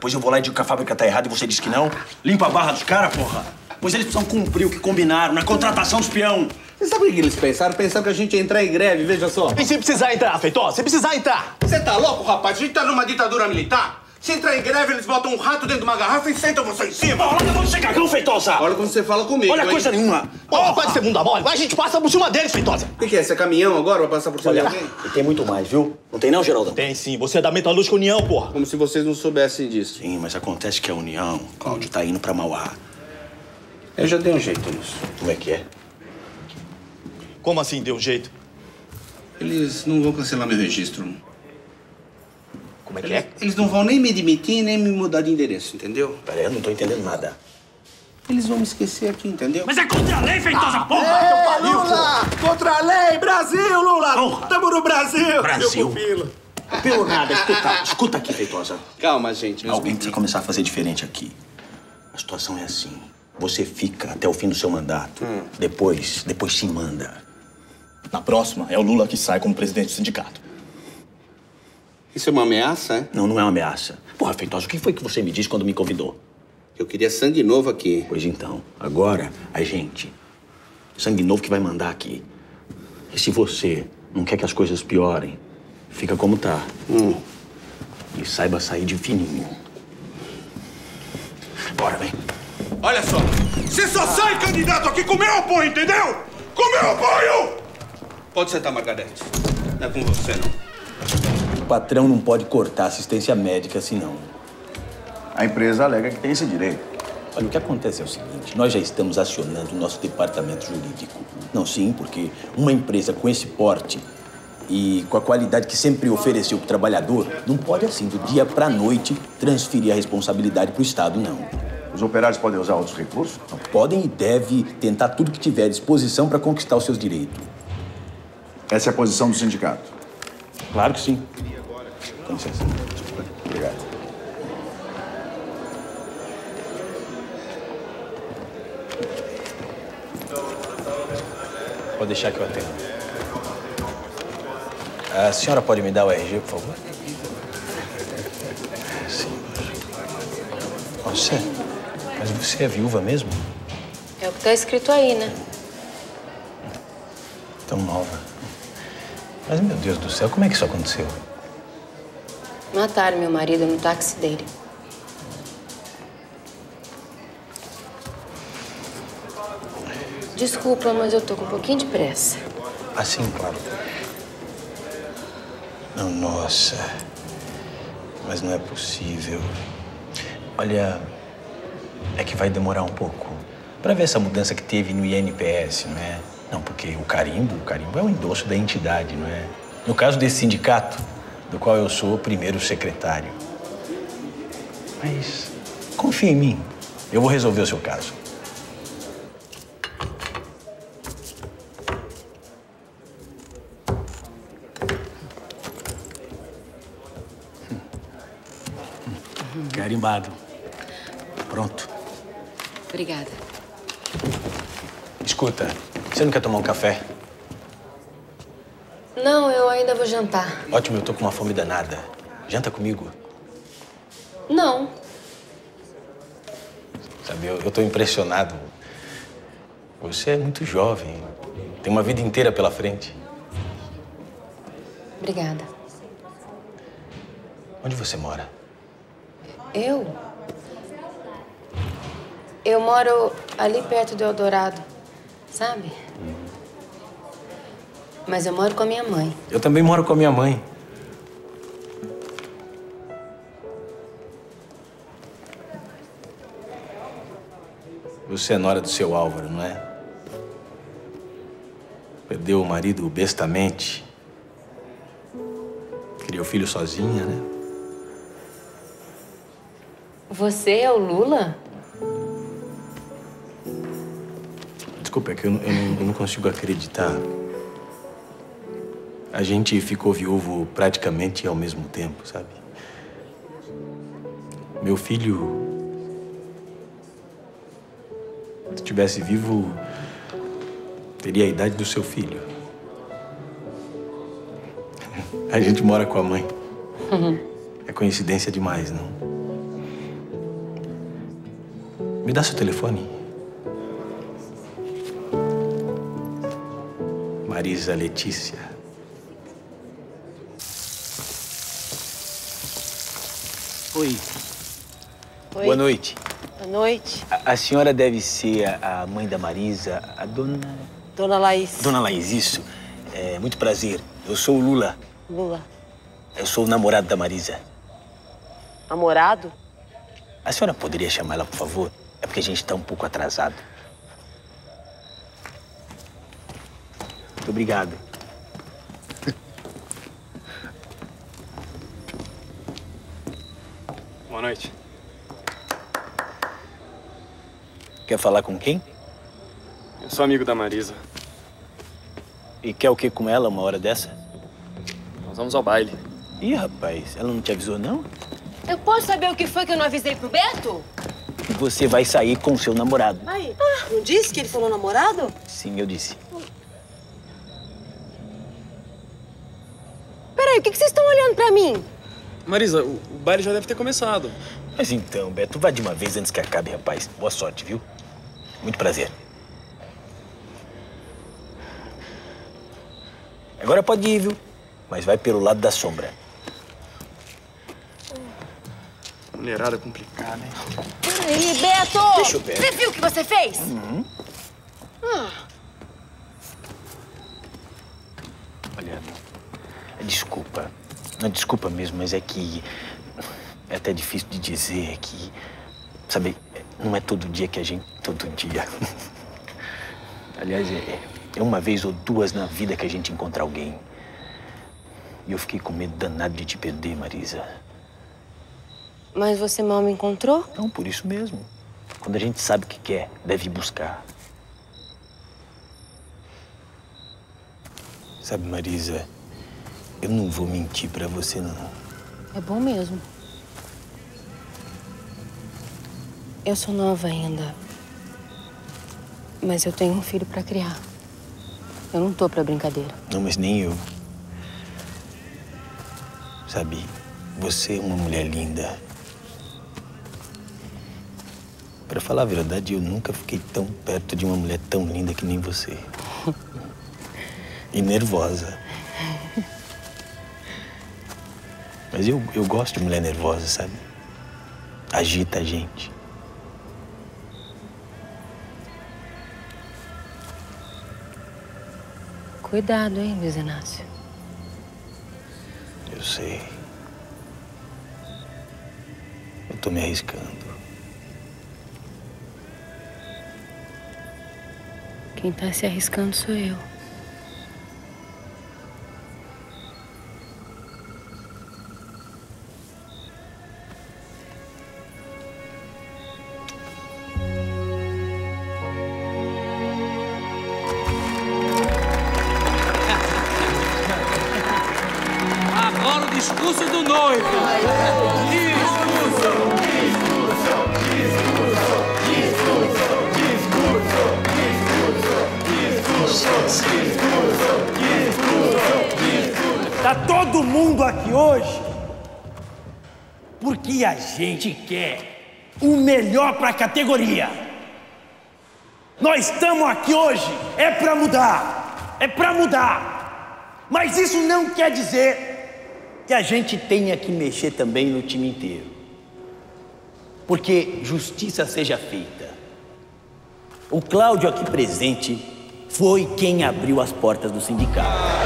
Pois eu vou lá e digo que a fábrica tá errada e você diz que não? Limpa a barra dos caras, porra! Pois eles precisam cumprir o que combinaram na contratação dos peão. Você sabe o que eles pensaram? Pensaram que a gente ia entrar em greve, veja só. E se precisar entrar, Feitosa? Se precisar entrar! Você tá louco, rapaz? A gente tá numa ditadura militar? Se entrar em greve, eles botam um rato dentro de uma garrafa e sentam você em cima! Olha como você cagão, Feitosa! Olha como você fala comigo, Olha hein? coisa nenhuma! Olha, pode ser bunda mole, mas a gente passa por cima deles, Feitosa! O que, que é? Você é caminhão agora? Vai passar por cima de alguém? E tem muito mais, viu? Não tem não, Geraldão? Tem sim, você é da Metalúrgica União, porra! Como se vocês não soubessem disso. Sim, mas acontece que a União, Cláudio, tá indo pra Mauá. Eu já dei um jeito nisso. Como é que é? Como assim deu um jeito? Eles não vão cancelar meu registro. Como é que é? Eles não vão nem me demitir, nem me mudar de endereço, entendeu? Peraí, eu não tô entendendo nada. Eles vão me esquecer aqui, entendeu? Mas é contra a lei, Feitosa, ah, porra! É, pariu, Lula! Porra. Contra a lei, Brasil, Lula! Porra. Tamo no Brasil! Brasil! Pelo nada, escuta, escuta aqui, Feitosa. Calma, gente. Alguém precisa começar a fazer diferente aqui. A situação é assim. Você fica até o fim do seu mandato. Hum. Depois, depois se manda. Na próxima, é o Lula que sai como presidente do sindicato. Isso é uma ameaça, é? Não, não é uma ameaça. Porra, Feitosa, o que foi que você me disse quando me convidou? Eu queria sangue novo aqui. Pois então, agora a gente. Sangue novo que vai mandar aqui. E se você não quer que as coisas piorem, fica como tá. Hum. E saiba sair de fininho. Bora, vem. Olha só, você só sai candidato aqui com meu apoio, entendeu? Com meu apoio! Pode sentar, Margarete. Não é com você, não. O patrão não pode cortar assistência médica assim, não. A empresa alega que tem esse direito. Olha, o que acontece é o seguinte, nós já estamos acionando o nosso departamento jurídico. Não, sim, porque uma empresa com esse porte e com a qualidade que sempre ofereceu para o trabalhador, não pode assim, do dia para a noite, transferir a responsabilidade para o Estado, não. Os operários podem usar outros recursos? Não, podem e devem tentar tudo que tiver à disposição para conquistar os seus direitos. Essa é a posição do sindicato? Claro que sim. Com licença. Obrigado. Pode deixar que eu atendo. A senhora pode me dar o R G, por favor? Sim. Nossa, mas você é viúva mesmo? É o que tá escrito aí, né? Tão nova. Mas, meu Deus do céu, como é que isso aconteceu? Mataram meu marido no táxi dele. Desculpa, mas eu tô com um pouquinho de pressa. Ah, sim, claro. Não, nossa. Mas não é possível. Olha, é que vai demorar um pouco pra ver essa mudança que teve no I N P S, não é? Não, porque o carimbo, o carimbo é um endosso da entidade, não é? No caso desse sindicato, do qual eu sou o primeiro secretário. Mas confia em mim. Eu vou resolver o seu caso. Carimbado. Pronto. Obrigada. Escuta, você não quer tomar um café? Não, eu ainda vou jantar. Ótimo, eu tô com uma fome danada. Janta comigo? Não. Sabe, eu, eu tô impressionado. Você é muito jovem. Tem uma vida inteira pela frente. Obrigada. Onde você mora? Eu? Eu moro ali perto do Eldorado, sabe? Hum. Mas eu moro com a minha mãe. Eu também moro com a minha mãe. Você é nora do seu Álvaro, não é? Perdeu o marido bestamente. Criou filho sozinha, né? Você é o Lula? Desculpa, é que eu não, eu não, eu não consigo acreditar. A gente ficou viúvo praticamente ao mesmo tempo, sabe? Meu filho... Se estivesse vivo, teria a idade do seu filho. A gente mora com a mãe. Uhum. É coincidência demais, não? Me dá seu telefone. Marisa Letícia. Oi. Oi. Boa noite. Boa noite. A, a senhora deve ser a, a mãe da Marisa, a dona... Dona Laís. Dona Laís, isso. É, muito prazer. Eu sou o Lula. Lula. Eu sou o namorado da Marisa. Namorado? A senhora poderia chamá-la, por favor? É porque a gente tá um pouco atrasado. Muito obrigado. Boa noite. Quer falar com quem? Eu sou amigo da Marisa. E quer o que com ela uma hora dessa? Nós vamos ao baile. Ih, rapaz, ela não te avisou, não? Eu posso saber o que foi que eu não avisei pro Beto? Que você vai sair com o seu namorado. Ai, ah, não disse que ele falou namorado? Sim, eu disse. Hum. Peraí, o que, que vocês estão olhando pra mim? Marisa, o, o baile já deve ter começado. Mas então, Beto, vá de uma vez antes que acabe, rapaz. Boa sorte, viu? Muito prazer. Agora pode ir, viu? Mas vai pelo lado da sombra. Mulherada complicada, hein? Peraí, Beto! Deixa eu ver. Você viu o que você fez? Uhum. Ah. Olha, desculpa. Não, desculpa mesmo, mas é que... É até difícil de dizer que... Sabe, não é todo dia que a gente... Todo dia. Aliás, é... É uma vez ou duas na vida que a gente encontra alguém. E eu fiquei com medo danado de te perder, Marisa. Mas você mal me encontrou? Não, por isso mesmo. Quando a gente sabe o que quer, deve ir buscar. Sabe, Marisa, eu não vou mentir pra você, não. É bom mesmo. Eu sou nova ainda. Mas eu tenho um filho pra criar. Eu não tô pra brincadeira. Não, mas nem eu. Sabe, você é uma mulher linda. Pra falar a verdade, eu nunca fiquei tão perto de uma mulher tão linda que nem você. E nervosa. Mas eu, eu gosto de mulher nervosa, sabe? Agita a gente. Cuidado, hein, Luiz Inácio. Eu sei. Eu tô me arriscando. Quem tá se arriscando sou eu. A gente quer o melhor para a categoria. Nós estamos aqui hoje é para mudar, é para mudar. Mas isso não quer dizer que a gente tenha que mexer também no time inteiro. Porque justiça seja feita. O Cláudio aqui presente foi quem abriu as portas do sindicato.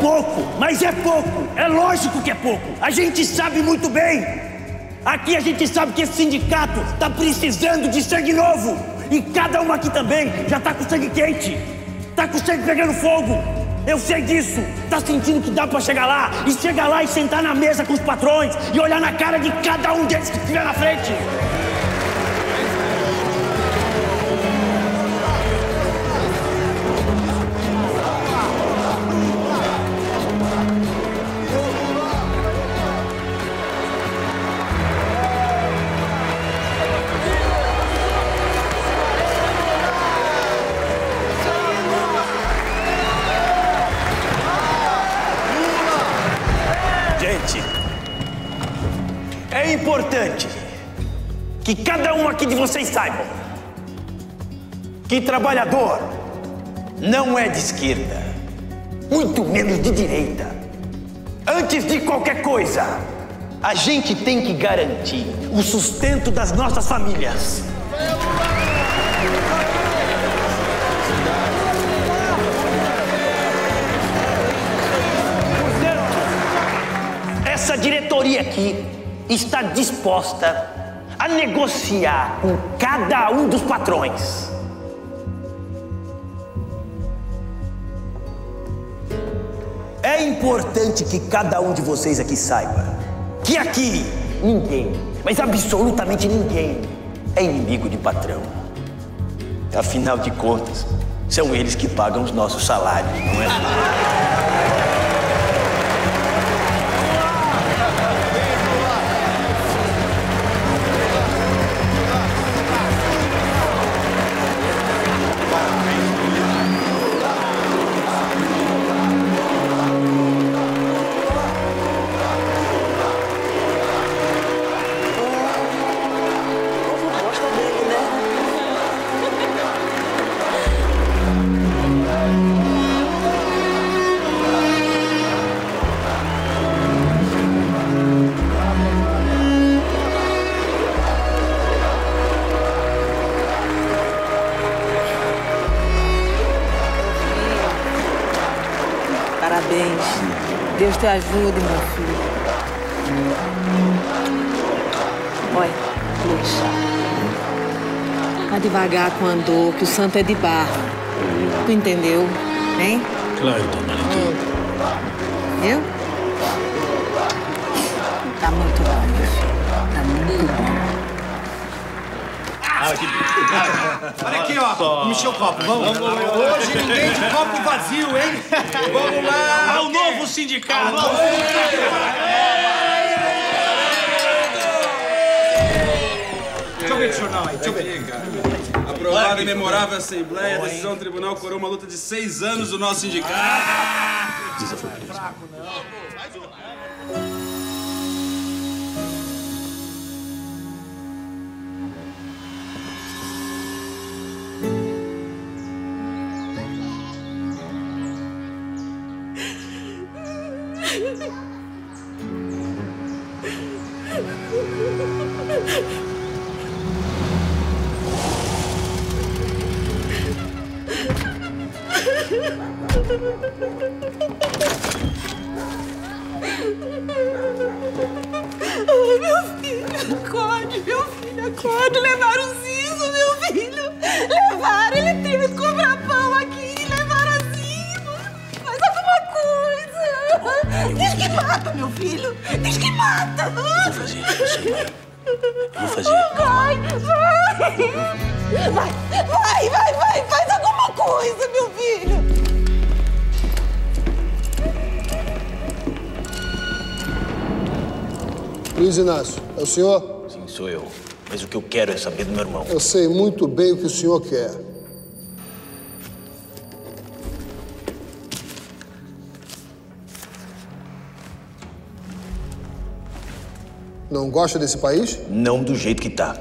Pouco, mas é pouco. É lógico que é pouco. A gente sabe muito bem. Aqui a gente sabe que esse sindicato tá precisando de sangue novo. E cada um aqui também já tá com sangue quente. Tá com sangue pegando fogo. Eu sei disso. Tá sentindo que dá pra chegar lá. E chegar lá e sentar na mesa com os patrões. E olhar na cara de cada um deles que estiver na frente. É importante que cada um aqui de vocês saiba que trabalhador não é de esquerda, muito menos de direita. Antes de qualquer coisa, a gente tem que garantir o sustento das nossas famílias. Portanto, essa diretoria aqui está disposta a negociar com cada um dos patrões. É importante que cada um de vocês aqui saiba que aqui ninguém, mas absolutamente ninguém, é inimigo de patrão. Afinal de contas, são eles que pagam os nossos salários, não é? Deus te ajude, meu filho. Olha, Lutz. Vá devagar com a dor, que o santo é de barro. Tu entendeu, hein? Claro, dona Lindu. Viu? Tá muito bom, meu filho. Tá muito bom. Ah, que... ah, olha aqui, ó. Mexer o copo, vamos. Hoje ninguém de copo vazio, hein? Vamos lá! Ao novo sindicato! Ao novo sindicato! Deixa eu ver esse jornal aí, deixa eu ver. Aprovada e memorável Assembleia, a decisão do tribunal coroou uma luta de seis anos do nosso sindicato. Isso foi fraco, não. Mais um. Luiz Inácio, é o senhor? Sim, sou eu. Mas o que eu quero é saber do meu irmão. Eu sei muito bem o que o senhor quer. Não gosta desse país? Não do jeito que tá.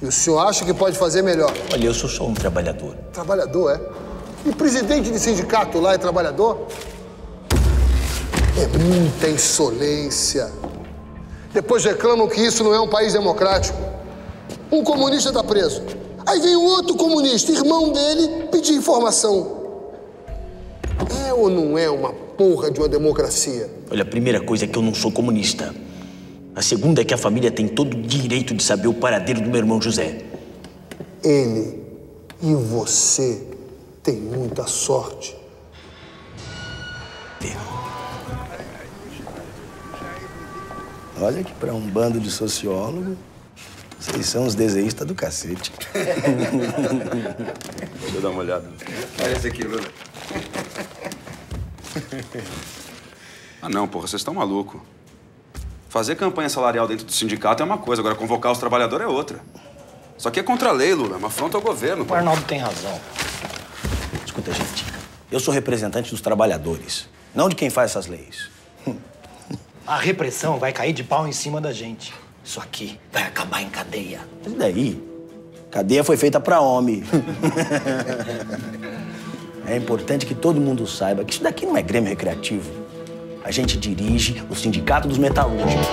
E o senhor acha que pode fazer melhor? Olha, eu sou só um trabalhador. Trabalhador, é? E presidente de sindicato lá é trabalhador? É muita insolência. Depois reclamam que isso não é um país democrático. Um comunista está preso. Aí vem outro comunista, irmão dele, pedir informação. É ou não é uma porra de uma democracia? Olha, a primeira coisa é que eu não sou comunista. A segunda é que a família tem todo o direito de saber o paradeiro do meu irmão José. Ele e você têm muita sorte. Deus. Olha que pra um bando de sociólogo, vocês são os desenhistas do cacete. Deixa eu dar uma olhada. Olha esse aqui, Lula. Ah, não, porra, vocês estão malucos. Fazer campanha salarial dentro do sindicato é uma coisa, agora convocar os trabalhadores é outra. Isso aqui é contra a lei, Lula, é uma afronta ao governo. O Arnaldo tem razão. Escuta, gente, eu sou representante dos trabalhadores, não de quem faz essas leis. A repressão vai cair de pau em cima da gente. Isso aqui vai acabar em cadeia. Mas daí? Cadeia foi feita pra homem. É importante que todo mundo saiba que isso daqui não é Grêmio Recreativo. A gente dirige o Sindicato dos Metalúrgicos.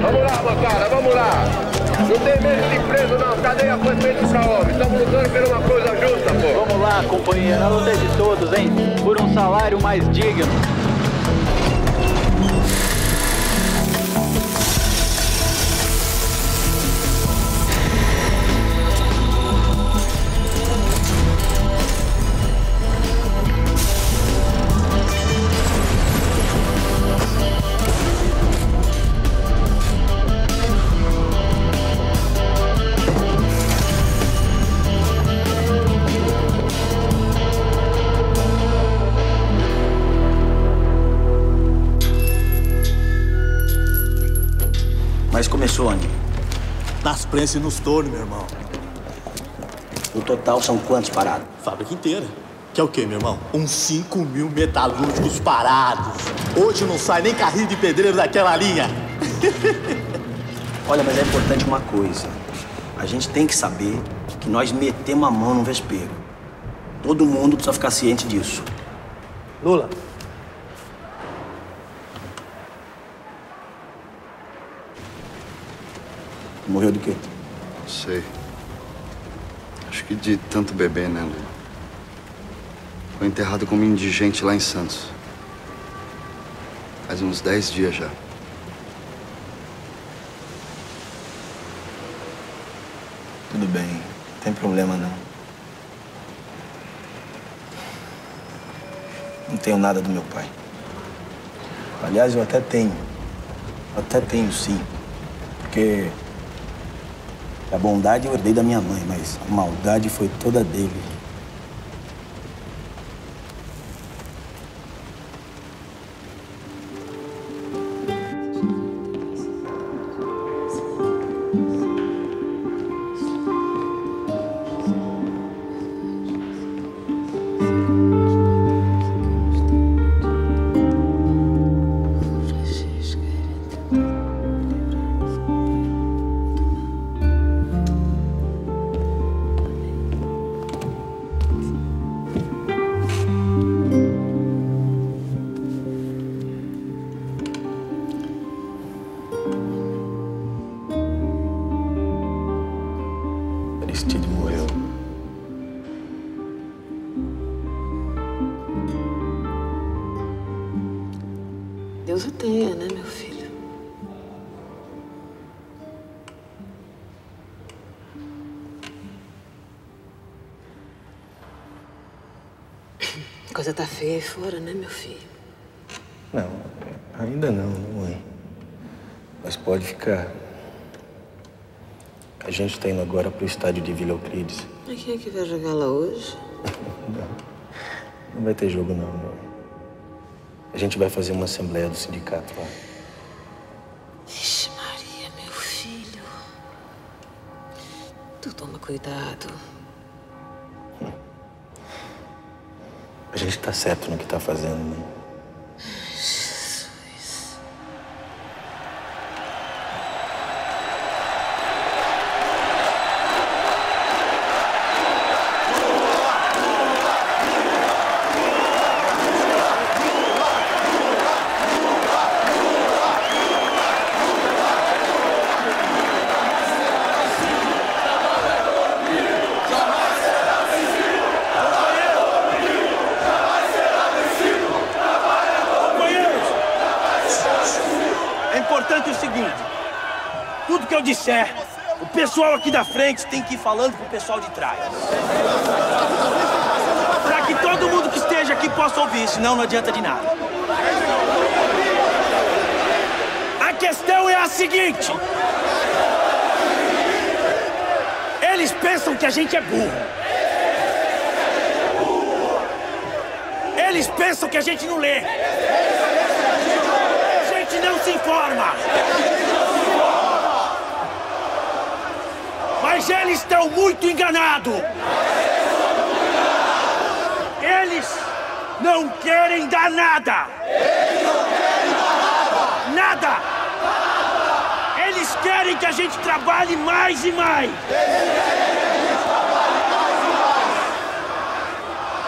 Vamos lá, moçada, vamos lá. Não tem medo de preso, não. Cadeia foi feita pra homem. Estamos lutando por uma coisa justa, pô. Vamos lá, companheiro. A luta é de todos, hein? Por um salário mais digno. Nas prensas e nos tornos, meu irmão. No total, são quantos parados? Fábrica inteira. Que é o quê, meu irmão? Uns cinco mil metalúrgicos parados. Hoje não sai nem carrinho de pedreiro daquela linha. Olha, mas é importante uma coisa. A gente tem que saber que nós metemos a mão no vespeiro. Todo mundo precisa ficar ciente disso. Lula. Morreu de quê? Não sei. Acho que de tanto beber, né, Lula? Foi enterrado como indigente lá em Santos. Faz uns dez dias já. Tudo bem. Não tem problema, não. Não tenho nada do meu pai. Aliás, eu até tenho. Eu até tenho, sim. Porque... a bondade eu herdei da minha mãe, mas a maldade foi toda dele. Deus o tenha, né, meu filho? A coisa tá feia aí fora, né, meu filho? Não, ainda não, mãe. Mas pode ficar. A gente tá indo agora pro estádio de Vila Euclides. E quem é que vai jogar lá hoje? Não, não vai ter jogo, não, mãe. A gente vai fazer uma assembleia do sindicato lá. Vixe Maria, meu filho. Tu toma cuidado. Hum. A gente tá certo no que tá fazendo, né? Jesus. O pessoal aqui da frente tem que ir falando pro pessoal de trás. Pra que todo mundo que esteja aqui possa ouvir, senão não adianta de nada. A questão é a seguinte. Eles pensam que a gente é burro. Eles pensam que a gente não lê. A gente não se informa. Mas eles estão muito enganados! Eles não querem dar nada! Eles não querem dar nada! Nada! Nada! Eles querem que a gente trabalhe mais e mais! Eles querem que a gente trabalhe mais e mais!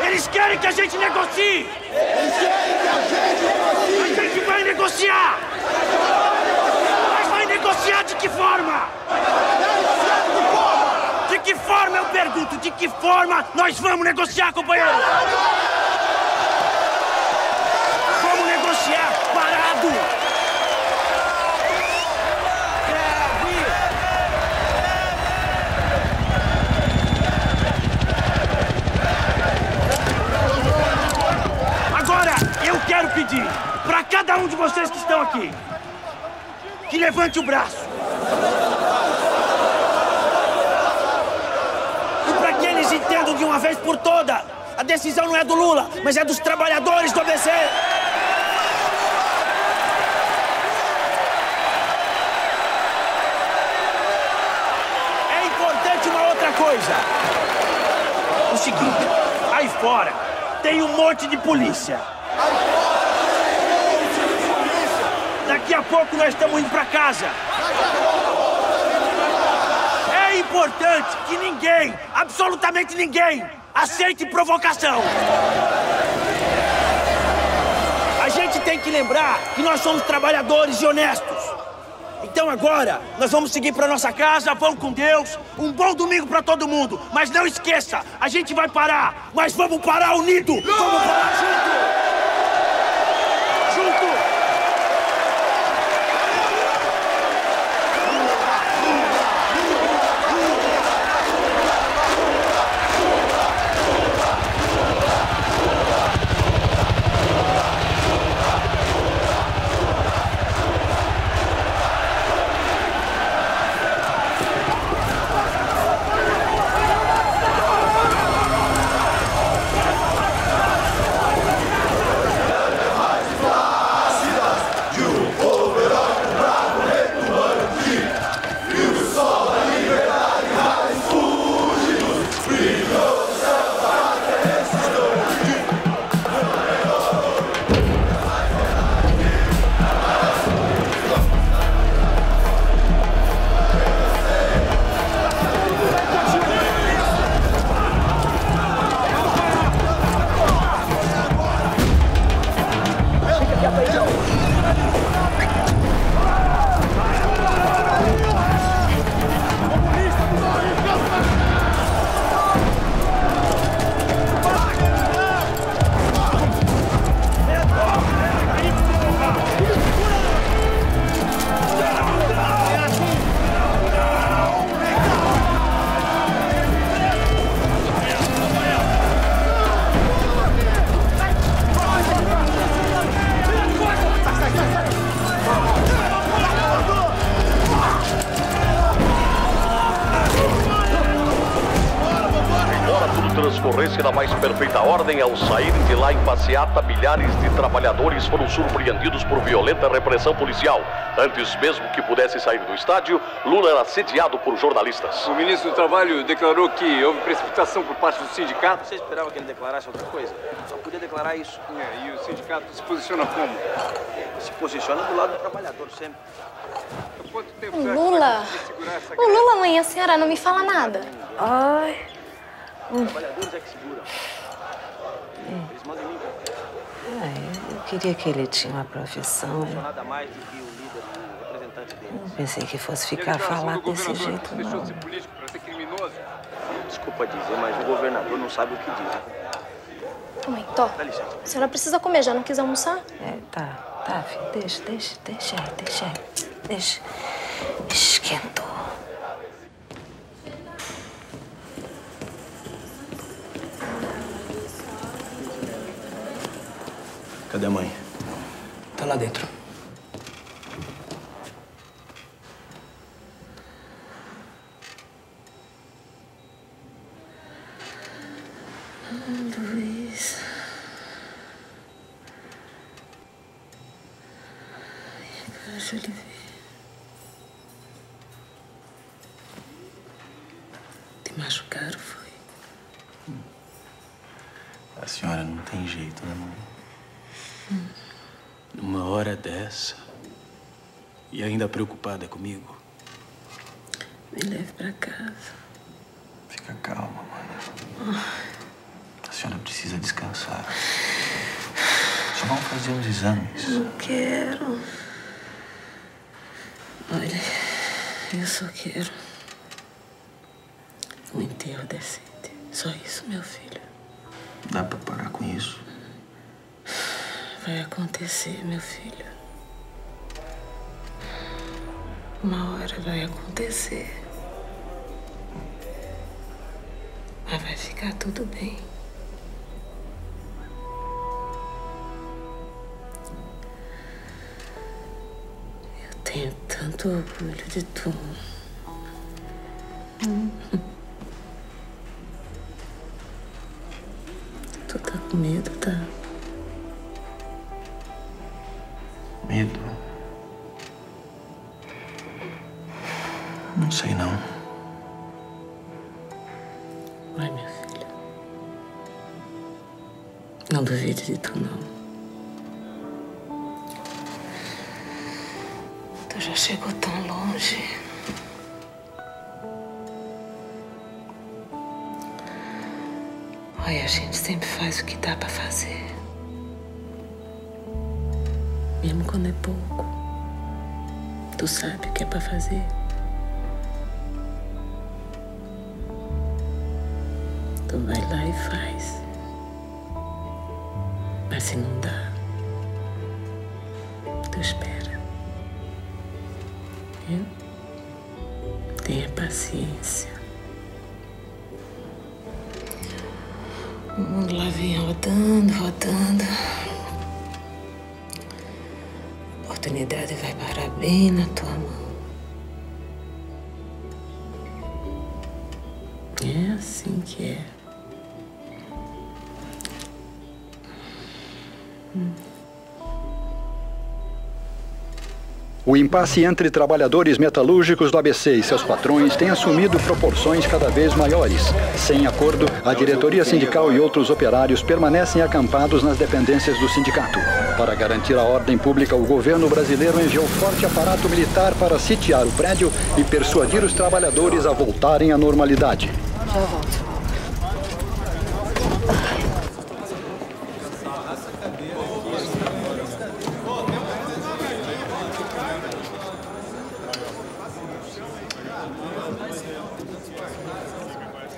Eles querem que a gente negocie! Eles querem que a gente negocie! A gente vai negociar! Mas vai negociar de que forma? De que forma, eu pergunto, de que forma nós vamos negociar, companheiro? Vamos negociar parado! Agora, eu quero pedir para cada um de vocês que estão aqui que levante o braço. Entendo de uma vez por toda, a decisão não é do Lula, mas é dos trabalhadores do A B C. É importante uma outra coisa. O seguinte, aí fora tem um monte de polícia. Daqui a pouco nós estamos indo pra casa. É importante que ninguém, absolutamente ninguém, aceite provocação. A gente tem que lembrar que nós somos trabalhadores e honestos. Então agora, nós vamos seguir pra nossa casa, vão com Deus, um bom domingo pra todo mundo. Mas não esqueça, a gente vai parar, mas vamos parar unido, vamos parar junto. Da mais perfeita ordem, ao saírem de lá em passeata, milhares de trabalhadores foram surpreendidos por violenta repressão policial. Antes mesmo que pudesse sair do estádio, Lula era assediado por jornalistas. O ministro do Trabalho declarou que houve precipitação por parte do sindicato. Você esperava que ele declarasse outra coisa? Só podia declarar isso. É, e o sindicato se posiciona como? Se posiciona do lado do trabalhador, sempre. Quanto tempo o Lula... O Lula amanhã, a senhora não me fala nada. Ai... Hum. Trabalhadores é que segura. Hum. Eles mandam em mim. Ah, eu queria que ele tinha uma profissão. Não nada mais do que o líder, o representante deles. Não pensei que fosse ficar a falar desse jeito, não. Deixou ser político pra ser criminoso. Desculpa dizer, mas o governador não sabe o que diz. Mãe, Tó, a senhora precisa comer, já não quis almoçar? É, tá, tá, filho. Deixa, deixa, deixa aí, deixa aí. Deixa. Esquentou. Cadê a mãe? Tá lá dentro. Ah, Luiz. Ai, agora já lhe vi. caro foi. Hum. A senhora não tem jeito, né, mãe? Hum. Numa hora dessa, e ainda preocupada comigo? Me leve pra casa. Fica calma, mãe. A senhora precisa descansar. Só vamos fazer os exames. Não quero. Olha, eu só quero um enterro decente. Só isso, meu filho. Dá pra parar com isso? Vai acontecer, meu filho. Uma hora vai acontecer. Mas vai ficar tudo bem. Eu tenho tanto orgulho de tu. Hum. Tu tá com medo, tá? Medo? Não sei, não. Vai, minha filha. Não duvide de tu, não. Tu já chegou tão longe. Olha, a gente sempre faz o que dá pra fazer. Mesmo quando é pouco. Tu sabe o que é pra fazer. Vai lá e faz. Mas se não dá, tu espera. Viu? Tenha paciência. O mundo lá vem rodando, rodando. A oportunidade vai parar bem na tua mão. É assim que é. O impasse entre trabalhadores metalúrgicos do A B C e seus patrões tem assumido proporções cada vez maiores. Sem acordo, a diretoria sindical e outros operários permanecem acampados nas dependências do sindicato. Para garantir a ordem pública, o governo brasileiro enviou forte aparato militar para sitiar o prédio e persuadir os trabalhadores a voltarem à normalidade. Já volto.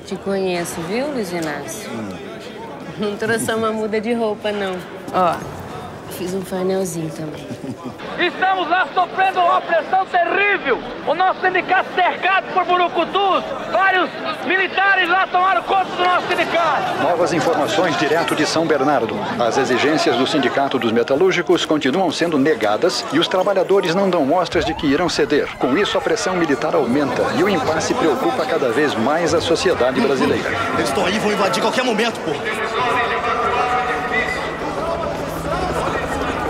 Te conheço, viu, Luiz Inácio? Não trouxe só uma muda de roupa, não. Ó, fiz um painelzinho também. Estamos lá sofrendo uma pressão terrível. O nosso sindicato cercado por burucutus. Vários militares lá tomaram conta do nosso sindicato. Novas informações direto de São Bernardo. As exigências do Sindicato dos Metalúrgicos continuam sendo negadas e os trabalhadores não dão mostras de que irão ceder. Com isso, a pressão militar aumenta e o impasse preocupa cada vez mais a sociedade brasileira. Eles estão aí, vão invadir qualquer momento, pô.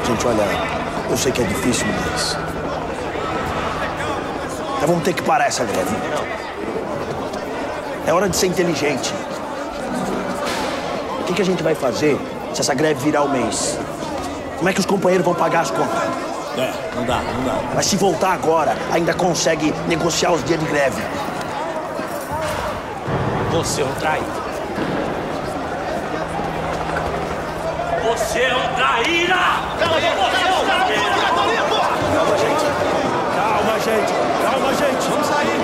Gente, olha, eu sei que é difícil, mas... Nós vamos ter que parar essa greve. É hora de ser inteligente. O que, que a gente vai fazer se essa greve virar o mês? Como é que os companheiros vão pagar as contas? É, não dá, não dá. Mas se voltar agora, ainda consegue negociar os dias de greve. Você é um traíra. Você é um traíra! Calma, gente. Calma, gente. Calma, gente. Vamos sair.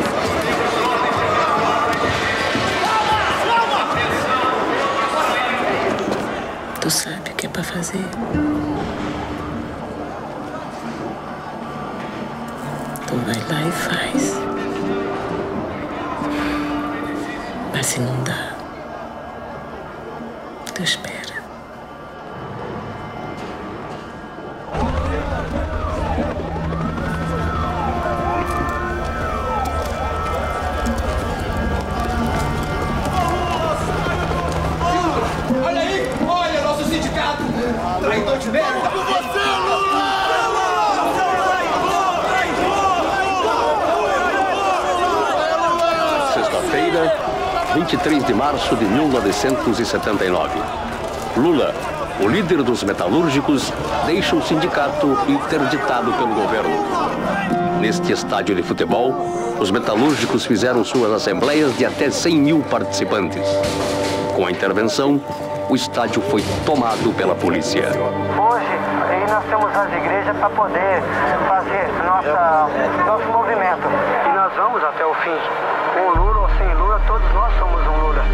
Tu sabe o que é pra fazer. Tu vai lá e faz. Mas se não dá, tu espera. Sexta-feira, vinte e três de março de mil novecentos e setenta e nove. Lula, o líder dos metalúrgicos, deixa o sindicato interditado pelo governo. Neste estádio de futebol, os metalúrgicos fizeram suas assembleias de até cem mil participantes. Com a intervenção, o estádio foi tomado pela polícia. Hoje, nós temos as igrejas para poder fazer nossa, nosso movimento. E nós vamos até o fim. Com Lula ou sem Lula, todos nós somos um Lula.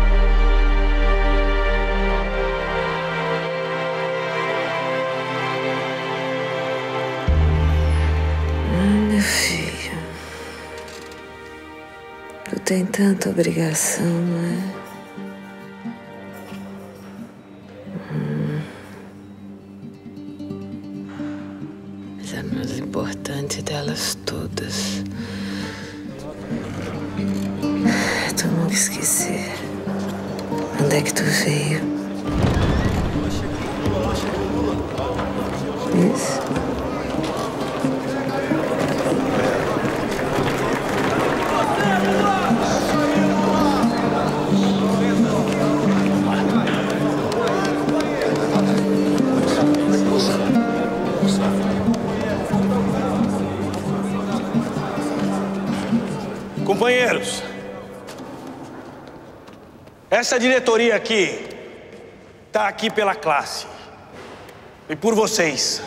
Ai, meu filho. Tu tem tanta obrigação, não é? Importante delas todas. Tu nunca esquecer. Onde é que tu veio? Isso. Companheiros, essa diretoria aqui está aqui pela classe e por vocês.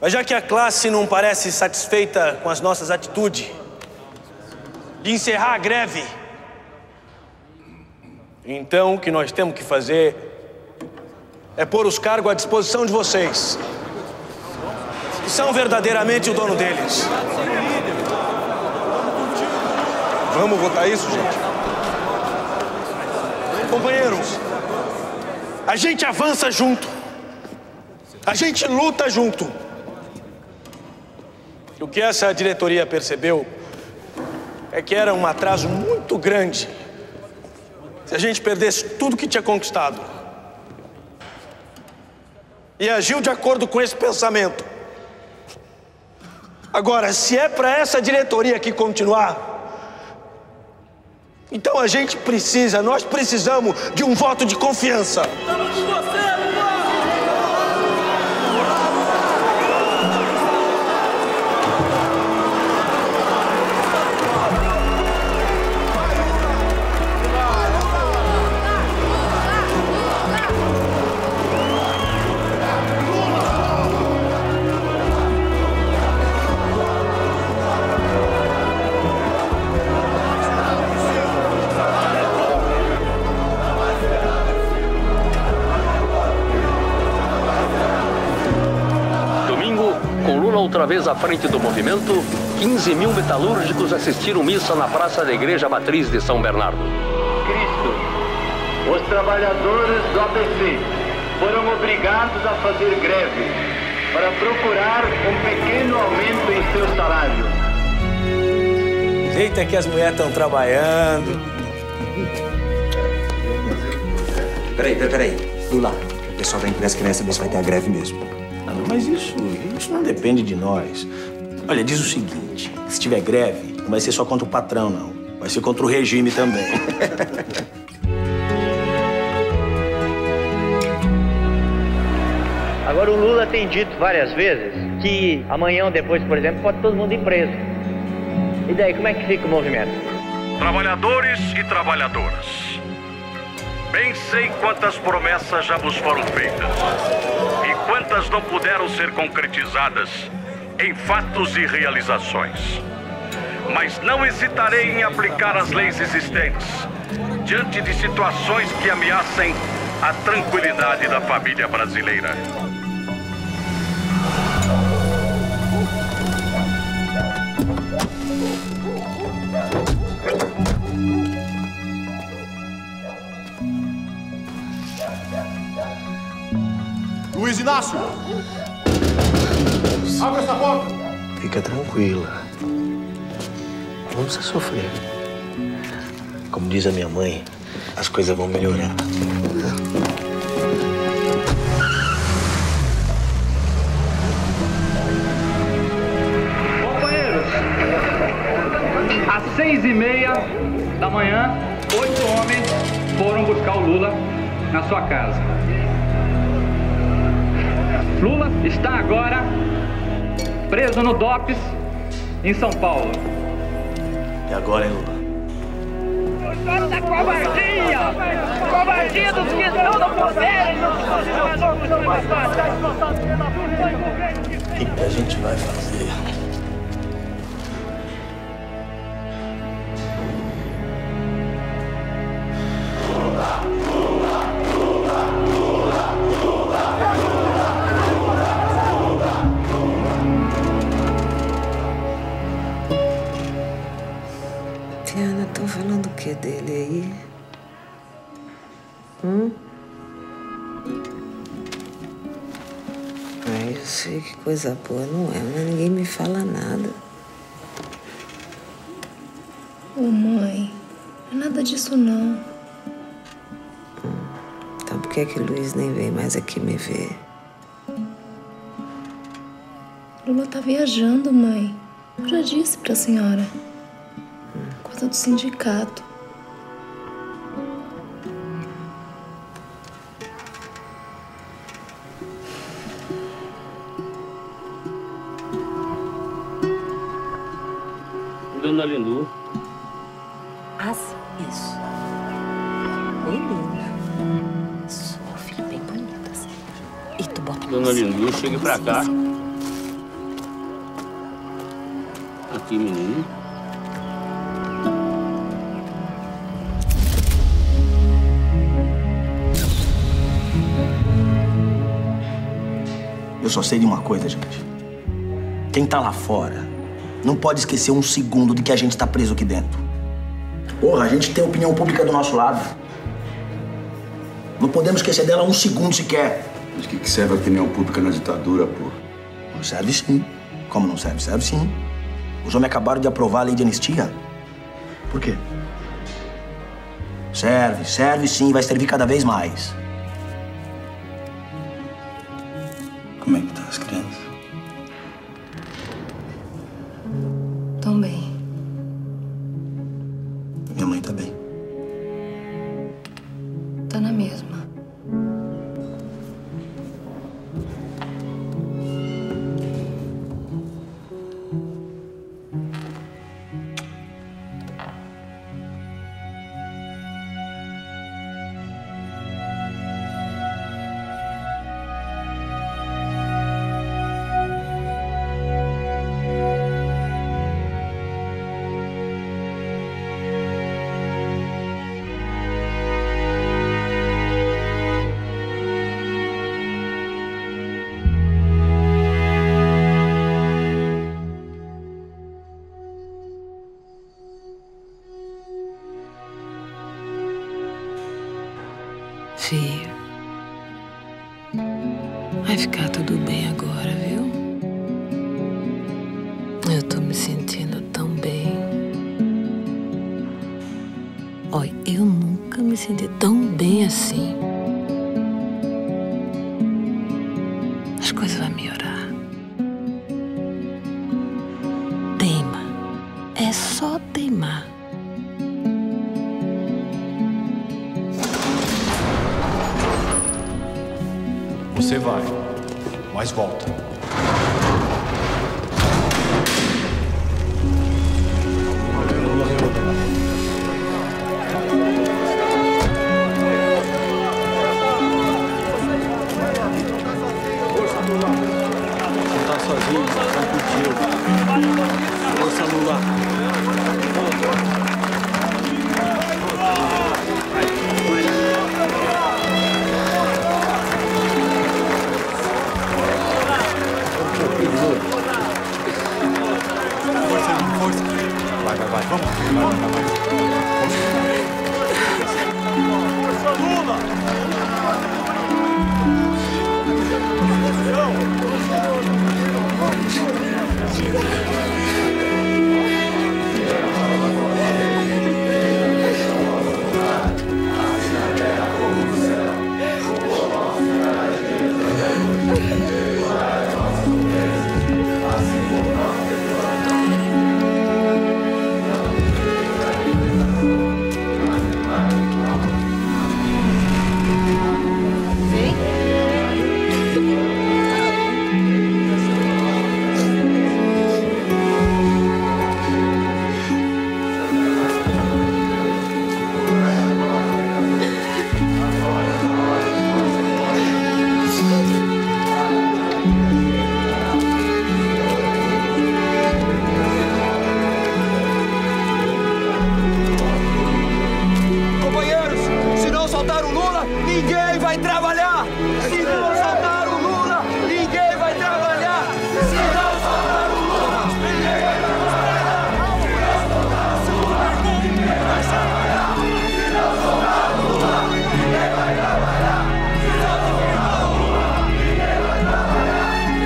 Mas já que a classe não parece satisfeita com as nossas atitudes de encerrar a greve, então o que nós temos que fazer é pôr os cargos à disposição de vocês, que são verdadeiramente o dono deles. Vamos votar isso, gente? Companheiros, a gente avança junto. A gente luta junto. O que essa diretoria percebeu é que era um atraso muito grande se a gente perdesse tudo que tinha conquistado. E agiu de acordo com esse pensamento. Agora, se é para essa diretoria aqui continuar, então a gente precisa, nós precisamos de um voto de confiança. Estamos com outra vez à frente do movimento, quinze mil metalúrgicos assistiram missa na praça da Igreja Matriz de São Bernardo. Cristo, os trabalhadores do A B C foram obrigados a fazer greve para procurar um pequeno aumento em seu salário. Eita, que as mulheres estão trabalhando. Peraí, peraí, peraí. Lula, o pessoal da imprensa quer saber se vai ter a greve mesmo. Mas isso, isso não depende de nós. Olha, diz o seguinte, se tiver greve, não vai ser só contra o patrão, não. Vai ser contra o regime também. Agora, o Lula tem dito várias vezes que amanhã ou depois, por exemplo, pode todo mundo ir preso. E daí, como é que fica o movimento? Trabalhadores e trabalhadoras, bem sei quantas promessas já vos foram feitas. Quantas não puderam ser concretizadas em fatos e realizações. Mas não hesitarei em aplicar as leis existentes diante de situações que ameacem a tranquilidade da família brasileira. Luiz Inácio! Abre essa porta! Fica tranquila. Não precisa sofrer. Como diz a minha mãe, as coisas vão melhorar. Companheiros, seis e meia da manhã, oito homens foram buscar o Lula na sua casa. Lula está agora preso no D O P S em São Paulo. E agora, hein, Lula? Da covardia! Covardia dos que estão no poder! O que, que a gente vai fazer? Falando o que dele aí? Hum? Ai, eu sei que coisa boa não é, mas ninguém me fala nada. Ô, mãe, não é nada disso não. Hum. Então por que é que o Luiz nem vem mais aqui me ver? Lula tá viajando, mãe. Eu já disse pra senhora. Do sindicato. Dona Lindu. Ah, sim, isso. Oi, Lindu. Sua filha bem bonita, assim. E tu bota Dona Lindu, chegue pra cá. Aqui, menino. Eu só sei de uma coisa, gente. Quem tá lá fora não pode esquecer um segundo de que a gente tá preso aqui dentro. Porra, a gente tem a opinião pública do nosso lado. Não podemos esquecer dela um segundo sequer. Mas o que serve a opinião pública na ditadura, porra? Não serve sim. Como não serve? Serve sim. Os homens acabaram de aprovar a lei de anistia. Por quê? Serve, serve sim. Vai servir cada vez mais. Como é que tá as crianças? Tão bem. Minha mãe tá bem. Tá na mesma. Vai ficar tudo bem agora, viu? Eu tô me sentindo tão bem. Olha, eu nunca me senti tão bem assim. As coisas vão melhorar. Teima. É só teimar. Você vai, mas volta. vai trabalhar. Se não soltar o Lula, ninguém vai trabalhar. Se não soltar o Lula, ninguém vai trabalhar. Se não soltar o Lula, ninguém vai trabalhar. Se não soltar o Lula, ninguém vai trabalhar. Se não soltar o Lula, ninguém vai trabalhar. Se não soltar o Lula, ninguém vai trabalhar. Se não soltar o Lula, ninguém vai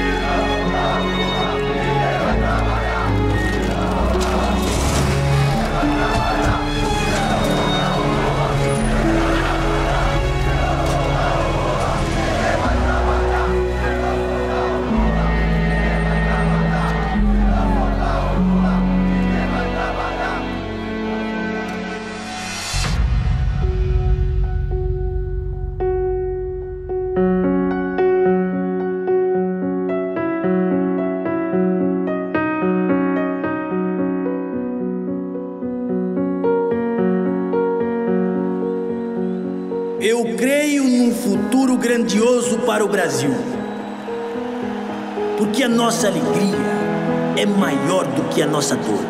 trabalhar. Eu creio num futuro grandioso para o Brasil, porque a nossa alegria é maior do que a nossa dor.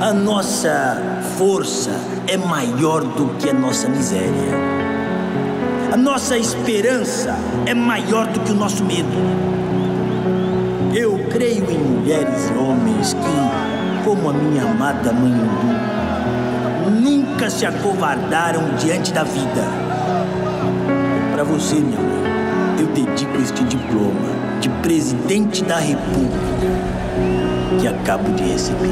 A nossa força é maior do que a nossa miséria. A nossa esperança é maior do que o nosso medo. Eu creio em mulheres e homens que, como a minha amada mãe Lindu, nunca se acovardaram diante da vida. Para você, minha mãe, eu dedico este diploma de presidente da República que acabo de receber.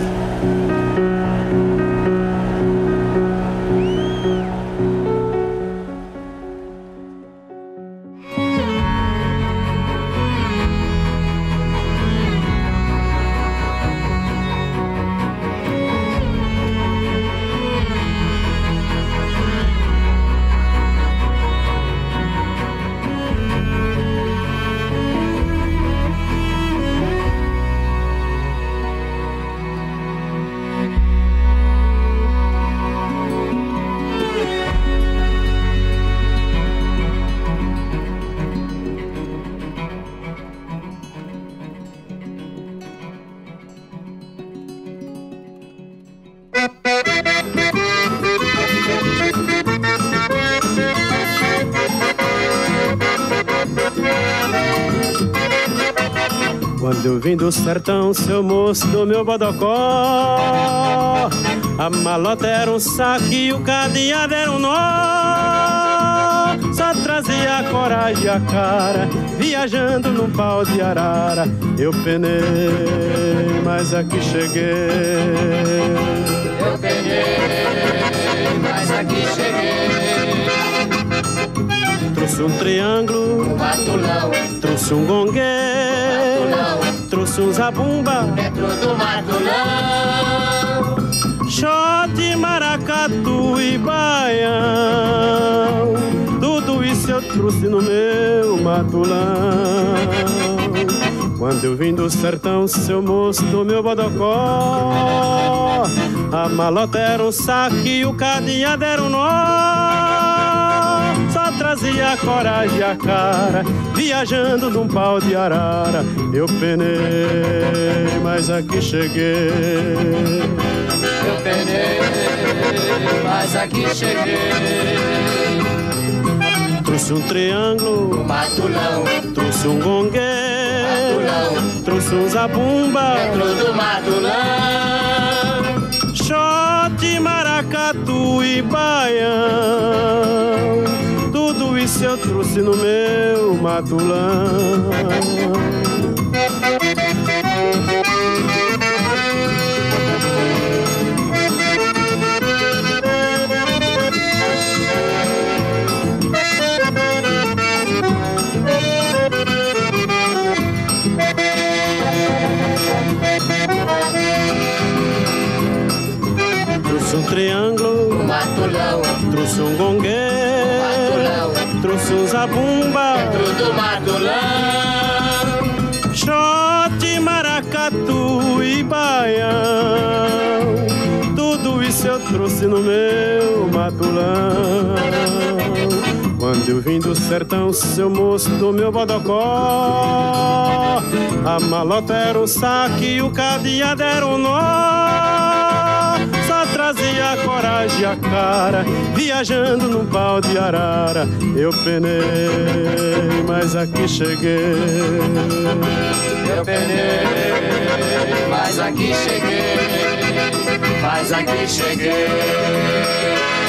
Vim do sertão, seu moço do meu bodocó. A malota era um saco e o cadeado era um nó. Só trazia a coragem e a cara, viajando num pau de arara. Eu penei, mas aqui cheguei. Eu penei, mas aqui cheguei. Trouxe um triângulo, um batulão. Trouxe um gongueiro. Trouxe um zabumba dentro do matulão, xote, maracatu e baião. Tudo isso eu trouxe no meu matulão. Quando eu vim do sertão, seu moço do meu bodocó. A malota era um saco e o cadeado era um nó. Só trazia a coragem e a cara, viajando num pau de arara. Eu penei, mas aqui cheguei. Eu penei, mas aqui cheguei. Trouxe um triângulo, um matulão. Trouxe um gongueiro, trouxe um zabumba dentro do matulão, xote, maracatu e baião. Tudo isso eu trouxe no meu matulão. Trouxe um triângulo, um matulão. Trouxe um gongueiro, um trouxe um zabumba dentro do matulão, xote, maracatu e baião. Tudo isso eu trouxe no meu matulão. Quando eu vim do sertão, seu moço do meu bodocó. A malota era um saco e o cadeado era um nó. Trazia a coragem, a cara, viajando num pau de arara. Eu penei, mas aqui cheguei. Eu penei, mas aqui cheguei. Mas aqui cheguei.